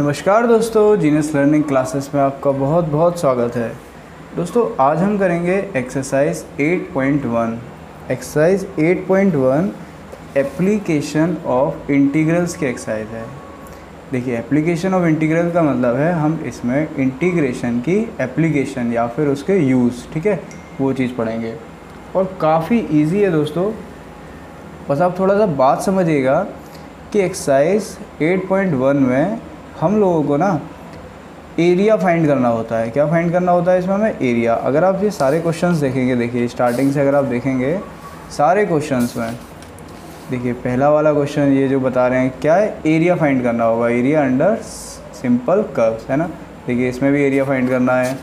नमस्कार दोस्तों, genius learning classes में आपका बहुत बहुत स्वागत है। दोस्तों आज हम करेंगे exercise 8.1। Exercise 8.1 application of integrals की एक्सरसाइज है। देखिए, एप्लीकेशन ऑफ इंटीग्रल का मतलब है हम इसमें इंटीग्रेशन की एप्लीकेशन या फिर उसके यूज़, ठीक है, वो चीज़ पढ़ेंगे। और काफ़ी ईजी है दोस्तों, बस आप थोड़ा सा बात समझिएगा कि एक्सरसाइज 8.1 में हम लोगों को ना एरिया फाइंड करना होता है। क्या फाइंड करना होता है इसमें? हमें एरिया। अगर आप ये सारे क्वेश्चंस देखेंगे, देखिए स्टार्टिंग से अगर आप देखेंगे सारे क्वेश्चंस में, देखिए पहला वाला क्वेश्चन ये जो बता रहे हैं क्या है, एरिया फाइंड करना होगा। एरिया अंडर सिंपल कर्व्स, है ना। देखिए इसमें भी एरिया फाइंड करना है।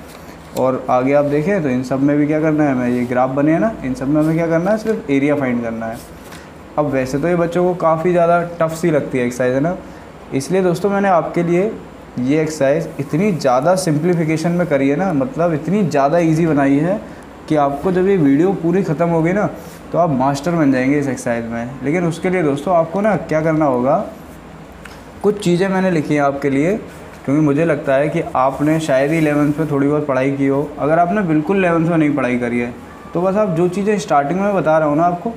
और आगे आप देखें तो इन सब में भी क्या करना है हमें, ये ग्राफ बने हैं ना, इन सब में हमें क्या करना है, सिर्फ एरिया फाइंड करना है। अब वैसे तो ये बच्चों को काफ़ी ज़्यादा टफ सी लगती है एक्सरसाइज, है ना। इसलिए दोस्तों मैंने आपके लिए ये एक्सरसाइज इतनी ज़्यादा सिंप्लीफिकेशन में करी है ना, मतलब इतनी ज़्यादा इजी बनाई है कि आपको जब ये वीडियो पूरी ख़त्म होगी ना तो आप मास्टर बन जाएंगे इस एक्सरसाइज में। लेकिन उसके लिए दोस्तों आपको ना क्या करना होगा, कुछ चीज़ें मैंने लिखी हैं आपके लिए, क्योंकि मुझे लगता है कि आपने शायद ही 11th में थोड़ी बहुत पढ़ाई की हो। अगर आपने बिल्कुल 11th में नहीं पढ़ाई करी है तो बस आप जो चीज़ें स्टार्टिंग में बता रहा हूँ ना, आपको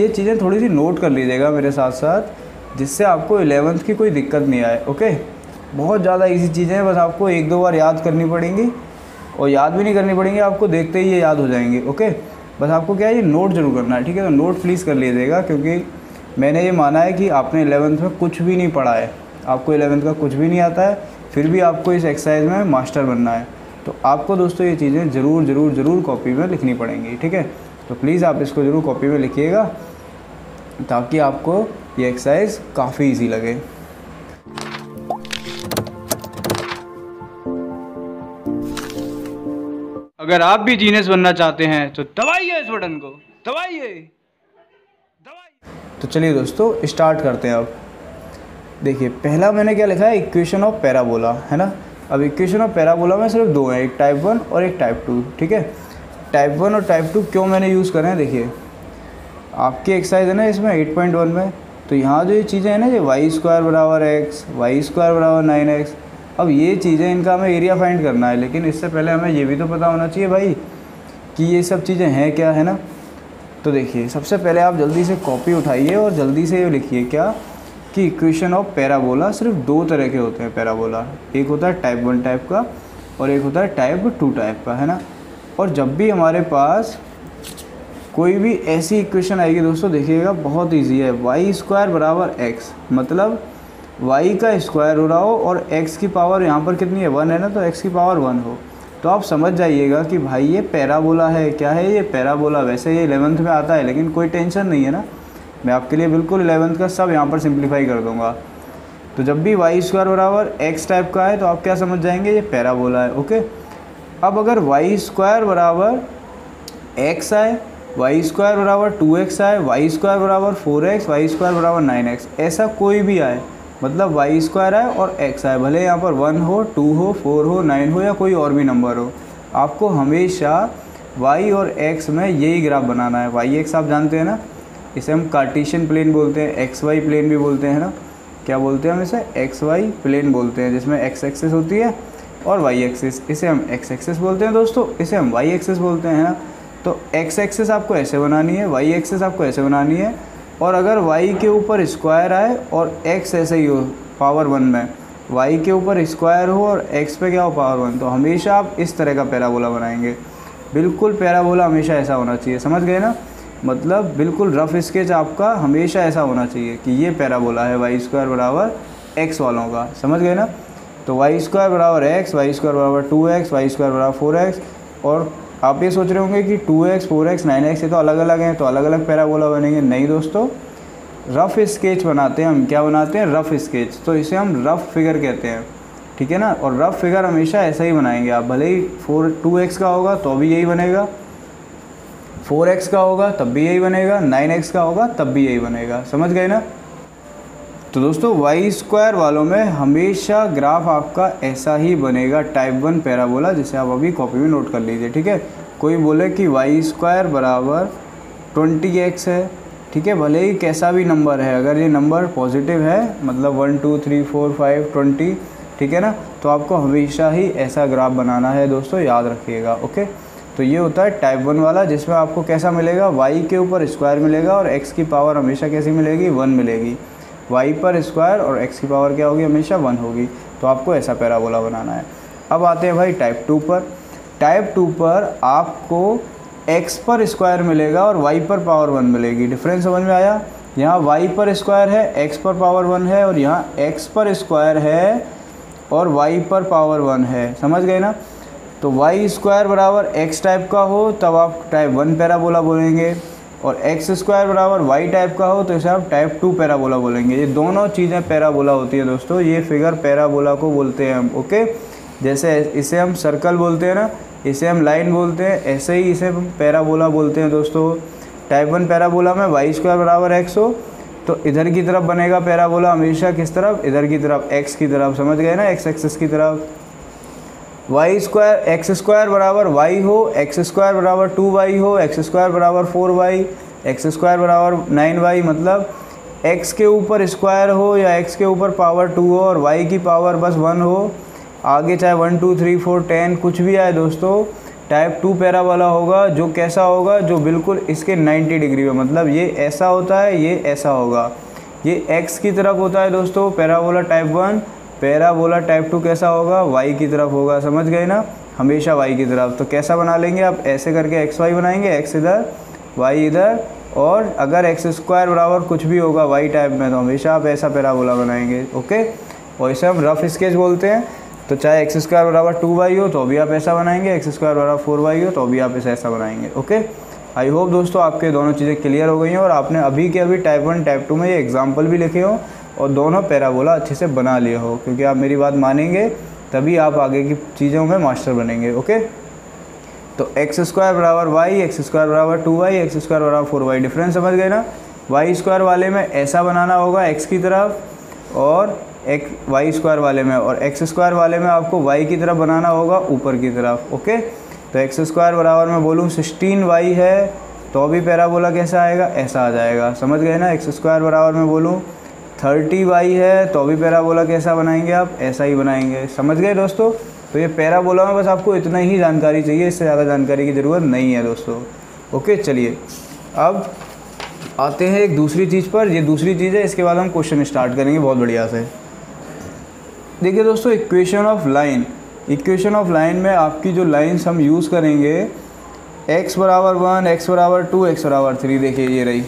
ये चीज़ें थोड़ी सी नोट कर लीजिएगा मेरे साथ साथ, जिससे आपको 11th की कोई दिक्कत नहीं आए। ओके, बहुत ज़्यादा इजी चीज़ें हैं, बस आपको एक दो बार याद करनी पड़ेंगी, और याद भी नहीं करनी पड़ेंगी, आपको देखते ही ये याद हो जाएंगे। ओके, बस आपको क्या है, ये नोट जरूर करना है, ठीक है। तो नोट प्लीज़ कर लीजिएगा, क्योंकि मैंने ये माना है कि आपने 11th में कुछ भी नहीं पढ़ा है, आपको 11th का कुछ भी नहीं आता है, फिर भी आपको इस एक्सरसाइज में मास्टर बनना है। तो आपको दोस्तों ये चीज़ें ज़रूर ज़रूर ज़रूर कॉपी में लिखनी पड़ेंगी, ठीक है। तो प्लीज़ आप इसको ज़रूर कॉपी में लिखिएगा ताकि आपको ये एक्सरसाइज काफ़ी इजी लगे। अगर आप भी जीनियस बनना चाहते हैं तो दबाइए इस बटन को, दबाइए। तो चलिए दोस्तों स्टार्ट करते हैं। अब देखिए पहला मैंने क्या लिखा है, इक्वेशन ऑफ पैराबोला, है ना। अब इक्वेशन ऑफ पैराबोला में सिर्फ दो हैं, एक टाइप 1 और एक टाइप 2, ठीक है। टाइप 1 और टाइप 2 क्यों मैंने यूज़ करे हैं, देखिए आपकी एक्सरसाइज है ना इसमें 8.1 में, तो यहाँ जो ये चीज़ें हैं ना, ये y² = x, y² = 9x, अब ये चीज़ें, इनका हमें एरिया फाइंड करना है। लेकिन इससे पहले हमें ये भी तो पता होना चाहिए भाई कि ये सब चीज़ें हैं क्या, है ना। तो देखिए सबसे पहले आप जल्दी से कॉपी उठाइए और जल्दी से ये लिखिए क्या, कि इक्वेशन ऑफ पैराबोला सिर्फ दो तरह के होते हैं पैराबोला, एक होता है टाइप 1 टाइप का और एक होता है टाइप 2 टाइप का, है ना। और जब भी हमारे पास कोई भी ऐसी इक्वेशन आएगी दोस्तों, देखिएगा बहुत इजी है, y² = x, मतलब y का स्क्वायर हो रहा हो और x की पावर यहाँ पर कितनी है, 1 है ना, तो x की पावर 1 हो, तो आप समझ जाइएगा कि भाई ये पैराबोला है। क्या है ये पैराबोला? वैसे ये 11th में आता है, लेकिन कोई टेंशन नहीं है ना, मैं आपके लिए बिल्कुल 11th का सब यहाँ पर सिंप्लीफाई कर दूँगा। तो जब भी y² = x टाइप का है तो आप क्या समझ जाएंगे, ये पैराबोला है। ओके, अब अगर y² = x आए, y² = 2x आए, y² = 4x, y² = 9x, ऐसा कोई भी आए, मतलब y² आए और x आए, भले यहाँ पर 1 हो, 2 हो, 4 हो, 9 हो या कोई और भी नंबर हो, आपको हमेशा y और x में यही ग्राफ बनाना है। y x आप जानते हैं ना, इसे हम कार्टेशियन प्लेन बोलते हैं, xy प्लेन भी बोलते हैं ना, क्या बोलते हैं हम इसे, xy प्लेन बोलते हैं, जिसमें x एक्सिस होती है और y एक्सिस, इसे हम x एक्सिस बोलते हैं दोस्तों, इसे हम y एक्सिस बोलते हैं, है ना। तो x एक्सेस आपको ऐसे बनानी है, y एक्सेस आपको ऐसे बनानी है, और अगर y के ऊपर स्क्वायर आए और x ऐसे ही हो पावर 1 में, y के ऊपर स्क्वायर हो और x पे क्या हो, पावर 1, तो हमेशा आप इस तरह का पैराबोला बनाएंगे। बिल्कुल पैराबोला हमेशा ऐसा होना चाहिए, समझ गए ना, मतलब बिल्कुल रफ स्केच आपका हमेशा ऐसा होना चाहिए कि ये पैराबोला है y² = x वालों का, समझ गए ना। तो y² = x, y² = 2x, y² = 4x, और आप ये सोच रहे होंगे कि 2x, 4x, 9x ये तो अलग अलग हैं, तो अलग अलग पैराबोला बनेंगे। नहीं दोस्तों, रफ़ स्केच बनाते हैं हम, क्या बनाते हैं, रफ़ स्केच, तो इसे हम रफ़ फिगर कहते हैं, ठीक है ना। और रफ़ फिगर हमेशा ऐसा ही बनाएंगे आप, भले ही 2x का होगा तो भी यही बनेगा, 4x का होगा तब भी यही बनेगा, 9x का होगा तब भी यही बनेगा, समझ गए ना। तो दोस्तों y² वालों में हमेशा ग्राफ आपका ऐसा ही बनेगा, टाइप 1 पैराबोला, जिसे आप अभी कॉपी में नोट कर लीजिए, ठीक है। कोई बोले कि y² = 20x है, ठीक है, भले ही कैसा भी नंबर है, अगर ये नंबर पॉजिटिव है, मतलब 1, 2, 3, 4, 5, 20, ठीक है ना। तो आपको हमेशा ही ऐसा ग्राफ बनाना है दोस्तों, याद रखिएगा। ओके, तो ये होता है टाइप वन वाला, जिसमें आपको कैसा मिलेगा, वाई के ऊपर स्क्वायर मिलेगा और एक्स की पावर हमेशा कैसी मिलेगी, वन मिलेगी। वाई पर स्क्वायर और एक्स की पावर क्या होगी, हमेशा वन होगी। तो आपको ऐसा पैराबोला बनाना है। अब आते हैं भाई टाइप टू पर। टाइप टू पर आपको एक्स पर स्क्वायर मिलेगा और वाई पर पावर वन मिलेगी। डिफरेंस समझ में आया, यहाँ वाई पर स्क्वायर है, एक्स पर पावर वन है, और यहाँ एक्स पर स्क्वायर है और वाई पर पावर वन है। समझ गए ना। तो वाई स्क्वायर बराबर एक्स टाइप का हो तब आप टाइप वन पैराबोला बोलेंगे, और एक्स स्क्वायर बराबर वाई टाइप का हो तो इसे आप टाइप टू पैराबोला बोलेंगे। ये दोनों चीज़ें पैराबोला होती है दोस्तों। ये फिगर पैराबोला को बोलते हैं हम। ओके, जैसे इसे हम सर्कल बोलते हैं ना, इसे हम लाइन बोलते हैं, ऐसे ही इसे हम पैराबोला बोलते हैं दोस्तों। टाइप वन पैराबोला में वाई स्क्वायर बराबर एक्स हो तो इधर की तरफ बनेगा पैराबोला, हमेशा किस तरफ, इधर की तरफ, एक्स की तरफ। समझ गए ना, एक्स एक्सिस की तरफ। वाई स्क्वायर, एक्स स्क्वायर बराबर वाई हो, एक्स स्क्वायर बराबर 2y हो, एक्स स्क्वायर बराबर 4y, एक्स स्क्वायर बराबर 9y, मतलब एक्स के ऊपर स्क्वायर हो या एक्स के ऊपर पावर 2 हो और वाई की पावर बस 1 हो। आगे चाहे 1 2 3 4 10 कुछ भी आए दोस्तों, टाइप टू पैराबोला होगा, जो कैसा होगा, जो बिल्कुल इसके 90 डिग्री में, मतलब ये ऐसा होता है, ये ऐसा होगा, ये एक्स की तरफ होता है दोस्तों parabola type one. Parabola type two कैसा होगा, वाई की तरफ होगा। समझ गए ना, हमेशा वाई की तरफ। तो कैसा बना लेंगे आप, ऐसे करके एक्स वाई बनाएंगे, एक्स इधर वाई इधर, और अगर एक्स स्क्वायर बराबर कुछ भी होगा वाई टाइप में तो हमेशा आप ऐसा पैराबोला बनाएंगे। ओके, और इसे हम रफ स्केच बोलते हैं। तो चाहे एक्स स्क्वायर बराबर 2y हो तो भी आप ऐसा बनाएंगे, एक्स स्क्वायर बराबर 4y हो तो भी आप इसे ऐसा बनाएंगे। ओके, आई होप दोस्तों आपके दोनों चीज़ें क्लियर हो गई हैं और आपने अभी के अभी टाइप वन टाइप टू में ये एग्जाम्पल भी लिखे हो और दोनों पैराबोला अच्छे से बना लिए हो, क्योंकि आप मेरी बात मानेंगे तभी आप आगे की चीज़ों में मास्टर बनेंगे। ओके, तो एक्स स्क्वायर बराबर वाई, एक्स स्क्वायर बराबर 2y, एक्स स्क्वायर बराबर 4y। डिफरेंस समझ गए ना। वाई स्क्वायर वाले में ऐसा बनाना होगा एक्स की तरफ, और एक वाई स्क्वायर वाले में, और एक्स स्क्वायर वाले में आपको वाई की तरफ बनाना होगा, ऊपर की तरफ। ओके, तो एक्स स्क्वायर बराबर मैं बोलूँ 16y है तो भी पैराबोला कैसा आएगा, ऐसा आ जाएगा। समझ गए ना। एक्स स्क्वायर बराबर मैं बोलूँ 30y है तो भी पैराबोला कैसा बनाएंगे आप, ऐसा ही बनाएंगे। समझ गए दोस्तों। तो ये पैराबोला में बस आपको इतना ही जानकारी चाहिए, इससे ज़्यादा जानकारी की ज़रूरत नहीं है दोस्तों। ओके, चलिए अब आते हैं एक दूसरी चीज़ पर। ये दूसरी चीज़ है, इसके बाद हम क्वेश्चन स्टार्ट करेंगे बहुत बढ़िया से। देखिए दोस्तों, equation of line. Equation of line में आपकी जो लाइंस हम यूज़ करेंगे, x बराबर 1, x बराबर 2, x बराबर 3, देखिए ये रही।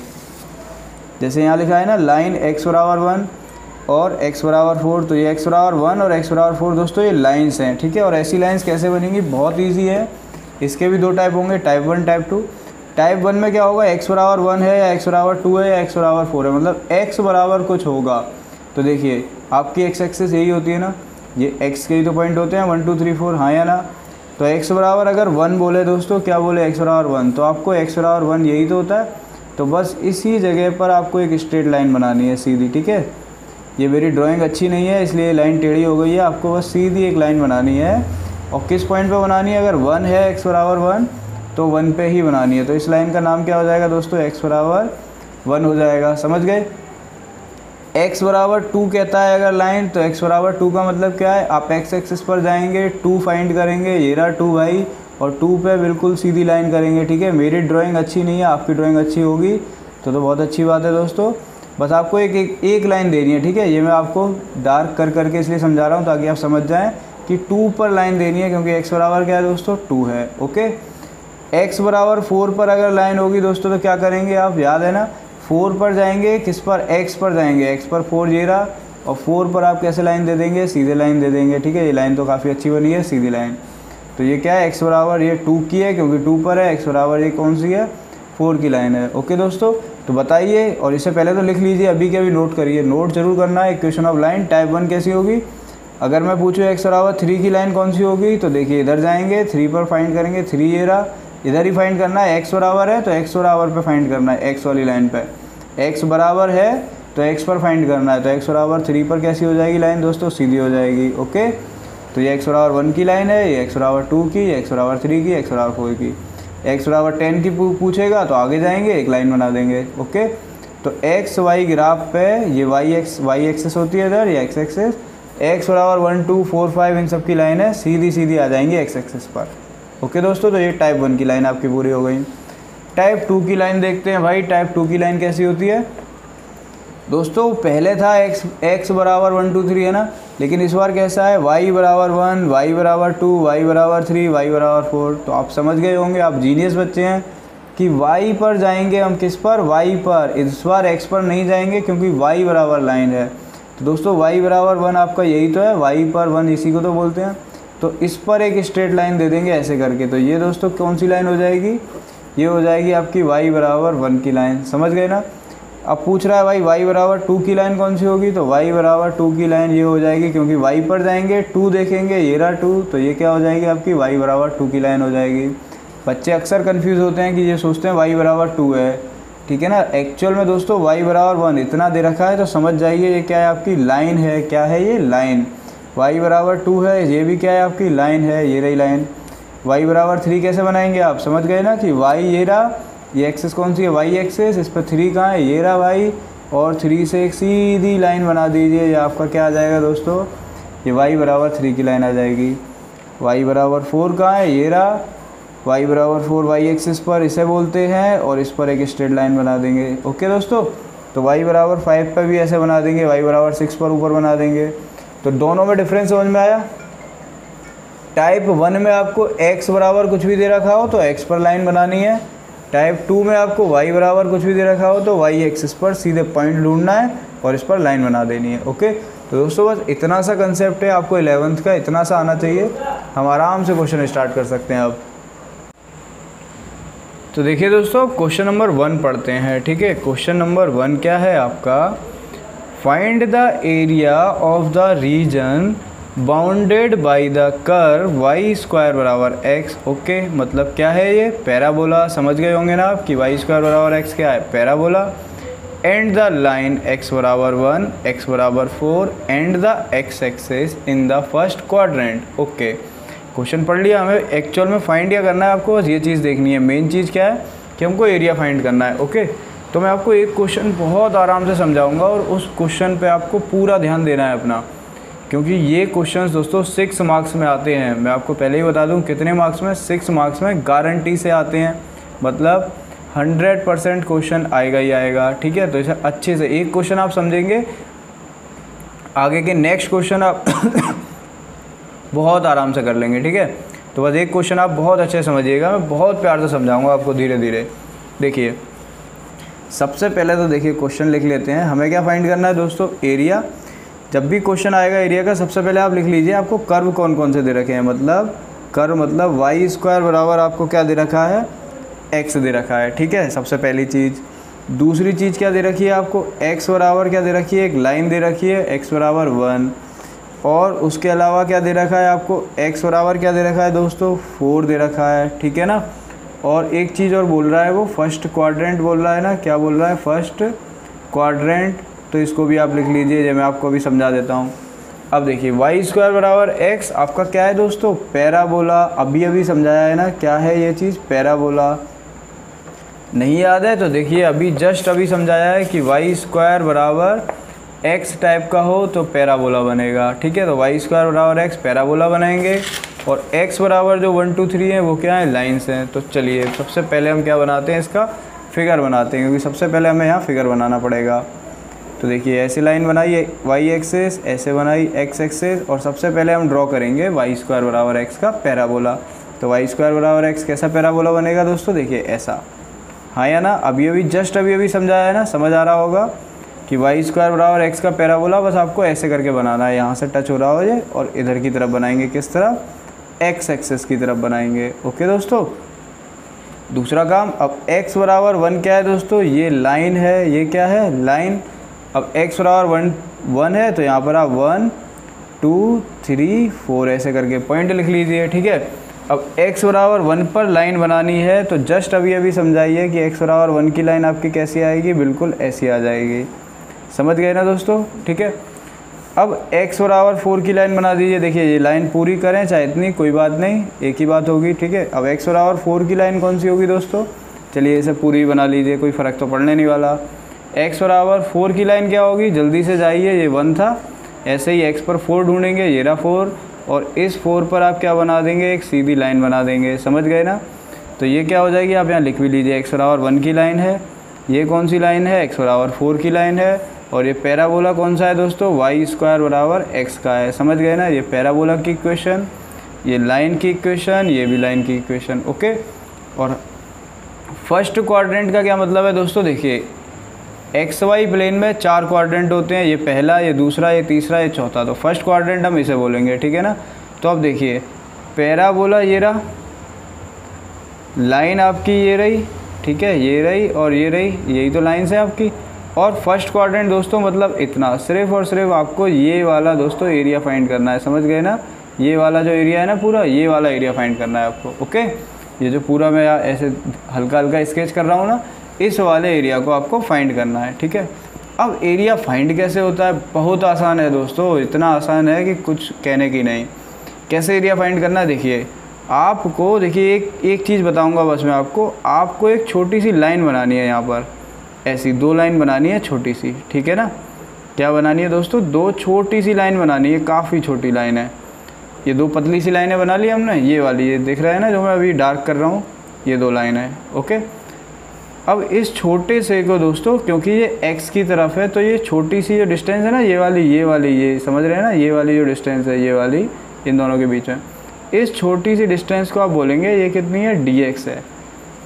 जैसे यहाँ लिखा है ना, लाइन x बराबर 1 और x बराबर 4, तो ये x बराबर 1 और x बराबर 4 दोस्तों ये लाइंस हैं। ठीक है, और ऐसी लाइंस कैसे बनेंगी, बहुत ईजी है। इसके भी दो टाइप होंगे, type one type two. Type one में क्या होगा, x बराबर 1 है या x बराबर 2 है या x बराबर 4 है, मतलब x बराबर कुछ होगा। तो देखिए आपकी एक्स एक्सेस यही होती है ना, ये एक्स के ही तो पॉइंट होते हैं 1 2 3 4, हाँ या ना। तो एक्स बराबर अगर 1 बोले दोस्तों, क्या बोले, एक्स बराबर 1, तो आपको एक्स बराबर 1 यही तो होता है। तो बस इसी जगह पर आपको एक स्ट्रेट लाइन बनानी है, सीधी। ठीक है, ये मेरी ड्राइंग अच्छी नहीं है इसलिए लाइन टेढ़ी हो गई है, आपको बस सीधी एक लाइन बनानी है। और किस पॉइंट पर बनानी है, अगर 1 है एक्स बराबर 1 तो 1 पर ही बनानी है। तो इस लाइन का नाम क्या हो जाएगा दोस्तों, एक्स बराबर 1 हो जाएगा। समझ गए। x बराबर 2 कहता है अगर लाइन, तो x बराबर 2 का मतलब क्या है, आप x एक्सिस पर जाएंगे, 2 फाइंड करेंगे, ये रहा 2 भाई, और 2 पे बिल्कुल सीधी लाइन करेंगे। ठीक है, मेरी ड्राइंग अच्छी नहीं है, आपकी ड्राइंग अच्छी होगी तो बहुत अच्छी बात है दोस्तों। बस आपको एक लाइन देनी है। ठीक है, ये मैं आपको डार्क कर करके इसलिए समझा रहा हूँ ताकि आप समझ जाएँ कि 2 पर लाइन देनी है, क्योंकि x बराबर क्या है दोस्तों, 2 है। ओके, x बराबर 4 पर अगर लाइन होगी दोस्तों तो क्या करेंगे आप, याद है ना, 4 पर जाएंगे, किस पर, x पर जाएंगे, x पर 4 ये रहा, और 4 पर आप कैसे लाइन दे देंगे, सीधे लाइन दे देंगे। ठीक है, ये लाइन तो काफ़ी अच्छी बनी है, सीधी लाइन। तो ये क्या है, x बराबर ये 2 की है क्योंकि 2 पर है, x बराबर ये कौन सी है, 4 की लाइन है। ओके दोस्तों, तो बताइए, और इससे पहले तो लिख लीजिए, अभी के अभी नोट करिए, नोट जरूर करना है। इक्वेशन ऑफ लाइन टाइप 1 कैसी होगी, अगर मैं पूछूँ x बराबर 3 की लाइन कौन सी होगी, तो देखिए इधर जाएंगे, 3 पर फाइंड करेंगे, 3 ये रहा, इधर ही फाइंड करना है, x बराबर है तो x बराबर पे फाइंड करना है, x वाली लाइन पे, x बराबर है तो x पर फाइंड करना है। तो x बराबर 3 पर कैसी हो जाएगी लाइन दोस्तों, सीधी हो जाएगी। ओके, तो ये x बराबर 1 की लाइन है, ये x बराबर 2 की, ये x बराबर 3 की, x बराबर 4 की। x बराबर 10 की पूछेगा तो आगे जाएंगे, एक लाइन बना देंगे। ओके, तो एक्स वाई ग्राफ पे ये वाई एक्सेस होती है इधर, ये एक्स एक्सेस, एक्स बराबर 1 2 4 5 इन सब की लाइनें सीधी सीधी आ जाएंगी एक्स एक्सेस पर। ओके दोस्तों, तो ये टाइप 1 की लाइन आपकी पूरी हो गई। टाइप 2 की लाइन देखते हैं भाई। टाइप 2 की लाइन कैसी होती है दोस्तों? पहले था एक्स बराबर 1 2 3 है ना, लेकिन इस बार कैसा है? वाई बराबर 1, वाई बराबर 2, वाई बराबर 3, वाई बराबर 4। तो आप समझ गए होंगे, आप जीनियस बच्चे हैं, कि वाई पर जाएंगे हम। किस पर? वाई पर। इस बार एक्स पर नहीं जाएंगे क्योंकि वाई बराबर लाइन है। तो दोस्तों वाई बराबर 1 आपका यही तो है, वाई पर 1, इसी को तो बोलते हैं। तो इस पर एक स्ट्रेट लाइन दे देंगे ऐसे करके। तो ये दोस्तों कौन सी लाइन हो जाएगी? ये हो जाएगी आपकी वाई बराबर 1 की लाइन। समझ गए ना? अब पूछ रहा है भाई वाई बराबर 2 की लाइन कौन सी होगी? तो वाई बराबर 2 की लाइन ये हो जाएगी, क्योंकि वाई पर जाएंगे 2 देखेंगे, ये रहा 2। तो ये क्या हो जाएगी आपकी? वाई बराबर 2 की लाइन हो जाएगी। बच्चे अक्सर कंफ्यूज होते हैं कि ये सोचते हैं वाई बराबर 2 है, ठीक है ना। एक्चुअल में दोस्तों वाई बराबर 1 इतना दे रखा है, तो समझ जाइए ये क्या है आपकी लाइन है। क्या है ये? लाइन। वाई बराबर 2 है, ये भी क्या है आपकी लाइन है, ये रही लाइन। वाई बराबर 3 कैसे बनाएंगे आप? समझ गए ना कि वाई ये रहा, ये एक्सेस कौन सी है? Y axis. इस पर 3 कहाँ है? ये रहा भाई, और 3 से एक सीधी लाइन बना दीजिए। ये आपका क्या आ जाएगा दोस्तों? ये वाई बराबर 3 की लाइन आ जाएगी। वाई बराबर 4 कहाँ है? ये रहा, वाई बराबर 4 वाई एक्सेस पर, इसे बोलते हैं, और इस पर एक स्ट्रेट लाइन बना देंगे। ओके दोस्तों, तो वाई बराबर 5 पर भी ऐसे बना देंगे, वाई बराबर 6 पर ऊपर बना देंगे। तो दोनों में डिफरेंस समझ में आया? टाइप 1 में आपको x बराबर कुछ भी दे रखा हो तो x पर लाइन बनानी है। टाइप 2 में आपको y बराबर कुछ भी दे रखा हो तो y एक्सिस पर सीधे पॉइंट ढूंढना है और इस पर लाइन बना देनी है। ओके, तो दोस्तों बस इतना सा कंसेप्ट है आपको 11th का, इतना सा आना चाहिए। हम आराम से क्वेश्चन स्टार्ट कर सकते हैं अब। तो देखिए दोस्तों, क्वेश्चन नंबर 1 पढ़ते हैं, ठीक है। क्वेश्चन नंबर 1 क्या है आपका? Find the area of the region bounded by the curve Y square बराबर एक्स। ओके, मतलब क्या है ये? पैराबोला। समझ गए होंगे ना आप कि वाई स्क्वायर बराबर एक्स क्या है? Parabola. And the line x बराबर 1, एक्स बराबर 4 and the X axis in the first quadrant. Okay, question पढ़ लिया। हमें एक्चुअल में फाइंड क्या करना है आपको? बस ये चीज़ देखनी है। मेन चीज़ क्या है कि हमको एरिया फाइंड करना है। ओके, तो मैं आपको एक क्वेश्चन बहुत आराम से समझाऊँगा और उस क्वेश्चन पर आपको पूरा ध्यान देना है अपना, क्योंकि ये क्वेश्चंस दोस्तों 6 मार्क्स में आते हैं। मैं आपको पहले ही बता दूं कितने मार्क्स में, 6 मार्क्स में गारंटी से आते हैं। मतलब 100% क्वेश्चन आएगा ही आएगा, ठीक है। तो इसे अच्छे से, एक क्वेश्चन आप समझेंगे, आगे के नेक्स्ट क्वेश्चन आप बहुत आराम से कर लेंगे, ठीक है। तो बस एक क्वेश्चन आप बहुत अच्छे से समझिएगा, मैं बहुत प्यार से समझाऊँगा आपको धीरे धीरे। देखिए, सबसे पहले तो देखिए क्वेश्चन लिख लेते हैं। हमें क्या फाइंड करना है दोस्तों? एरिया। जब भी क्वेश्चन आएगा एरिया का, सबसे पहले आप लिख लीजिए आपको कर्व कौन कौन से दे रखे हैं। मतलब कर्व मतलब वाई स्क्वायर बराबर आपको क्या दे रखा है? एक्स दे रखा है, ठीक है, सबसे पहली चीज़। दूसरी चीज़ क्या दे रखी है आपको? एक्स बराबर क्या दे रखी है? एक लाइन दे रखी है, एक्स बराबर 1। और उसके अलावा क्या दे रखा है आपको? एक्स बराबर क्या दे रखा है दोस्तों? 4 दे रखा है, ठीक है ना। और एक चीज़ और बोल रहा है वो, फर्स्ट क्वाड्रेंट बोल रहा है ना। क्या बोल रहा है? First quadrant. तो इसको भी आप लिख लीजिए, जो मैं आपको भी समझा देता हूँ। अब देखिए, वाई स्क्वायर बराबर एक्स आपका क्या है दोस्तों? पैराबोला। अभी अभी समझाया है ना क्या है ये चीज़? पैराबोला। नहीं याद है तो देखिए, अभी जस्ट अभी समझाया है कि वाई स्क्वायर बराबर एक्स टाइप का हो तो पैराबोला बनेगा, ठीक है। तो वाई स्क्वायर बराबर एक्स पैराबोला बनाएंगे, और एक्स बराबर जो 1 2 3 है वो क्या है? लाइन्स हैं। तो चलिए, सबसे पहले हम क्या बनाते हैं? इसका फिगर बनाते हैं, क्योंकि सबसे पहले हमें यहाँ फिगर बनाना पड़ेगा। तो देखिए, ऐसी लाइन बनाई वाई एक्सेस, ऐसे बनाई एक्स एक्सेस, और सबसे पहले हम ड्रॉ करेंगे वाई स्क्वायर बराबर एक्स का पैराबोला। तो वाई स्क्वायर बराबर एक्स कैसा पैराबोला बनेगा दोस्तों? देखिए ऐसा, हाँ या ना। अभी अभी जस्ट अभी अभी समझाया है ना, समझ आ रहा होगा कि वाई स्क्वायर बराबर एक्स का पैराबोला बस आपको ऐसे करके बनाना है। यहाँ से टच हो रहा हो ये, और इधर की तरफ बनाएंगे। किस तरफ? एक्स एक्सेस की तरफ बनाएंगे। ओके दोस्तों, दूसरा काम। अब एक्स बराबर 1 क्या है दोस्तों? ये लाइन है। ये क्या है? लाइन। अब x बराबर 1 है, तो यहाँ पर आप 1 2 3 4 ऐसे करके पॉइंट लिख लीजिए, ठीक है। अब x बराबर 1 पर लाइन बनानी है, तो जस्ट अभी अभी समझाइए कि x बराबर 1 की लाइन आपकी कैसी आएगी? बिल्कुल ऐसी आ जाएगी। समझ गए ना दोस्तों? ठीक है। अब x बराबर 4 की लाइन बना दीजिए। देखिए, ये लाइन पूरी करें चाहे इतनी, कोई बात नहीं, एक ही बात होगी, ठीक है। अब x बराबर 4 की लाइन कौन सी होगी दोस्तों? चलिए, इसे पूरी बना लीजिए, कोई फ़र्क तो पड़ने नहीं वाला। एक्स बराबर 4 की लाइन क्या होगी? जल्दी से जाइए, ये 1 था। ऐसे ही x पर 4 ढूंढेंगे, ये रहा 4, और इस 4 पर आप क्या बना देंगे, एक सीधी लाइन बना देंगे, समझ गए ना। तो ये क्या हो जाएगी, आप यहाँ लिख भी लीजिए, x बराबर 1 की लाइन है, ये कौन सी लाइन है, x बराबर 4 की लाइन है, और ये पैराबोला कौन सा है दोस्तों, वाई स्क्वायर बराबर एक्स का है, समझ गए ना। ये पैराबोला की इक्वेशन, ये लाइन की इक्वेशन, ये भी लाइन की इक्वेशन, ओके। और फर्स्ट क्वाड्रेंट का क्या मतलब है दोस्तों, देखिए एक्स वाई प्लेन में 4 क्वाड्रेंट होते हैं, ये पहला, ये दूसरा, ये तीसरा, ये चौथा, तो फर्स्ट क्वाड्रेंट हम इसे बोलेंगे, ठीक है ना। तो अब देखिए पैराबोला ये रहा, लाइन आपकी ये रही, ठीक है, ये रही और ये रही, यही तो लाइन है आपकी। और फर्स्ट क्वाड्रेंट दोस्तों मतलब इतना, सिर्फ और सिर्फ आपको ये वाला दोस्तों एरिया फाइंड करना है, समझ गए ना। ये वाला जो एरिया है ना पूरा, ये वाला एरिया फाइंड करना है आपको, ओके। ये जो पूरा मैं ऐसे हल्का हल्का स्केच कर रहा हूँ ना, इस वाले एरिया को आपको फाइंड करना है, ठीक है। अब एरिया फाइंड कैसे होता है, बहुत आसान है दोस्तों, इतना आसान है कि कुछ कहने की नहीं। कैसे एरिया फाइंड करना है, देखिए आपको, देखिए एक चीज़ बताऊँगा बस मैं आपको, आपको एक छोटी सी लाइन बनानी है यहाँ पर, ऐसी दो लाइन बनानी है छोटी सी, ठीक है ना। क्या बनानी है दोस्तों, दो छोटी सी लाइन बनानी है, काफ़ी छोटी लाइन है, ये दो पतली सी लाइनें बना ली हमने, ये वाली, ये दिख रहा है ना जो मैं अभी डार्क कर रहा हूँ, ये दो लाइन है, ओके। अब इस छोटे से को दोस्तों, क्योंकि ये x की तरफ है, तो ये छोटी सी जो डिस्टेंस है ना, ये वाली, ये वाली, ये समझ रहे हैं ना, ये वाली जो डिस्टेंस है, ये वाली, इन दोनों के बीच में, इस छोटी सी डिस्टेंस को आप बोलेंगे, ये कितनी है, dx है,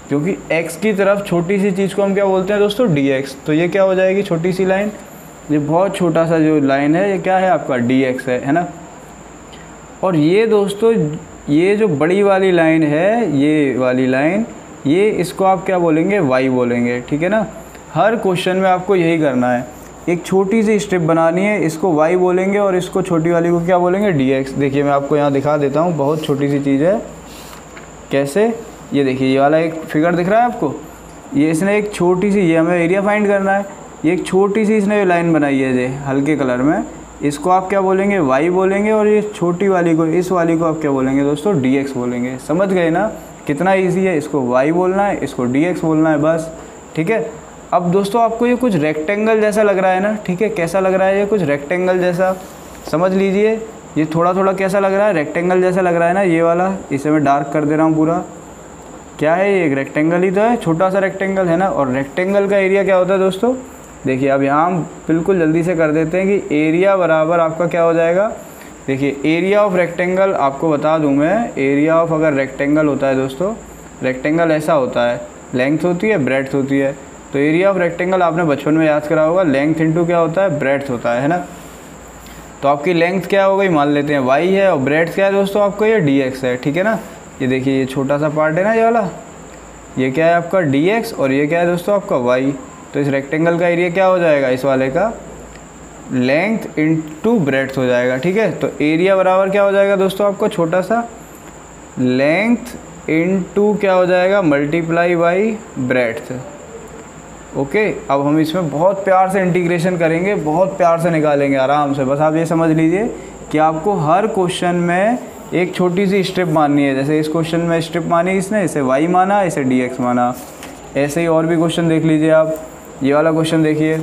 क्योंकि x की तरफ छोटी सी चीज़ को हम क्या बोलते हैं दोस्तों, dx। तो ये क्या हो जाएगी, छोटी सी लाइन, ये बहुत छोटा सा जो लाइन है, ये क्या है आपका, dx है ना। और ये दोस्तों, ये जो बड़ी वाली लाइन है, ये वाली लाइन, ये इसको आप क्या बोलेंगे, y बोलेंगे, ठीक है ना। हर क्वेश्चन में आपको यही करना है, एक छोटी सी स्ट्रिप बनानी है, इसको y बोलेंगे और इसको छोटी वाली को क्या बोलेंगे, dx। देखिए मैं आपको यहाँ दिखा देता हूँ, बहुत छोटी सी चीज़ है, कैसे, ये देखिए, ये वाला एक फिगर दिख रहा है आपको, ये इसने एक छोटी सी, ये हमें एरिया फाइंड करना है, ये एक छोटी सी इसने लाइन बनाई है ये हल्के कलर में, इसको आप क्या बोलेंगे, y बोलेंगे, और ये छोटी वाली को, इस वाली को आप क्या बोलेंगे दोस्तों, dx बोलेंगे, समझ गए ना। कितना इजी है, इसको y बोलना है, इसको dx बोलना है, बस, ठीक है। अब दोस्तों आपको ये कुछ रेक्टेंगल जैसा लग रहा है ना, ठीक है, कैसा लग रहा है, ये कुछ रेक्टेंगल जैसा समझ लीजिए, ये थोड़ा थोड़ा कैसा लग रहा है, रेक्टेंगल जैसा लग रहा है ना, ये वाला, इसे मैं डार्क कर दे रहा हूँ पूरा, क्या है ये, एक रेक्टेंगल ही तो है, छोटा सा रेक्टेंगल है ना। और रेक्टेंगल का एरिया क्या होता है दोस्तों, देखिए अब यहाँ हम बिल्कुल जल्दी से कर देते हैं कि एरिया बराबर आपका क्या हो जाएगा, देखिए एरिया ऑफ रेक्टेंगल, आपको बता दूँ मैं, एरिया ऑफ अगर रेक्टेंगल होता है दोस्तों, रेक्टेंगल ऐसा होता है, लेंथ होती है, ब्रेड्थ होती है, तो एरिया ऑफ रेक्टेंगल आपने बचपन में याद करा होगा, लेंथ इंटू क्या होता है, ब्रेड्थ होता है ना। तो आपकी लेंथ क्या हो गई, मान लेते हैं वाई है, और ब्रेड्थ क्या है दोस्तों, आपको ये dx है, ठीक है ना। ये देखिए ये छोटा सा पार्ट है ना, ये वाला, ये क्या है आपका dx, और ये क्या है दोस्तों आपका वाई। तो इस रेक्टेंगल का एरिया क्या हो जाएगा, इस वाले का लेंथ इंटू ब्रेड्थ हो जाएगा, ठीक है। तो एरिया बराबर क्या हो जाएगा दोस्तों, आपको छोटा सा लेंथ इंटू क्या हो जाएगा, मल्टीप्लाई बाई ब्रेड्थ, ओके। अब हम इसमें बहुत प्यार से इंटीग्रेशन करेंगे, बहुत प्यार से निकालेंगे आराम से, बस आप ये समझ लीजिए कि आपको हर क्वेश्चन में एक छोटी सी स्ट्रिप माननी है, जैसे इस क्वेश्चन में स्ट्रिप मानी इसने, इसे वाई माना, इसे डी एक्स माना। ऐसे ही और भी क्वेश्चन देख लीजिए आप, ये वाला क्वेश्चन देखिए,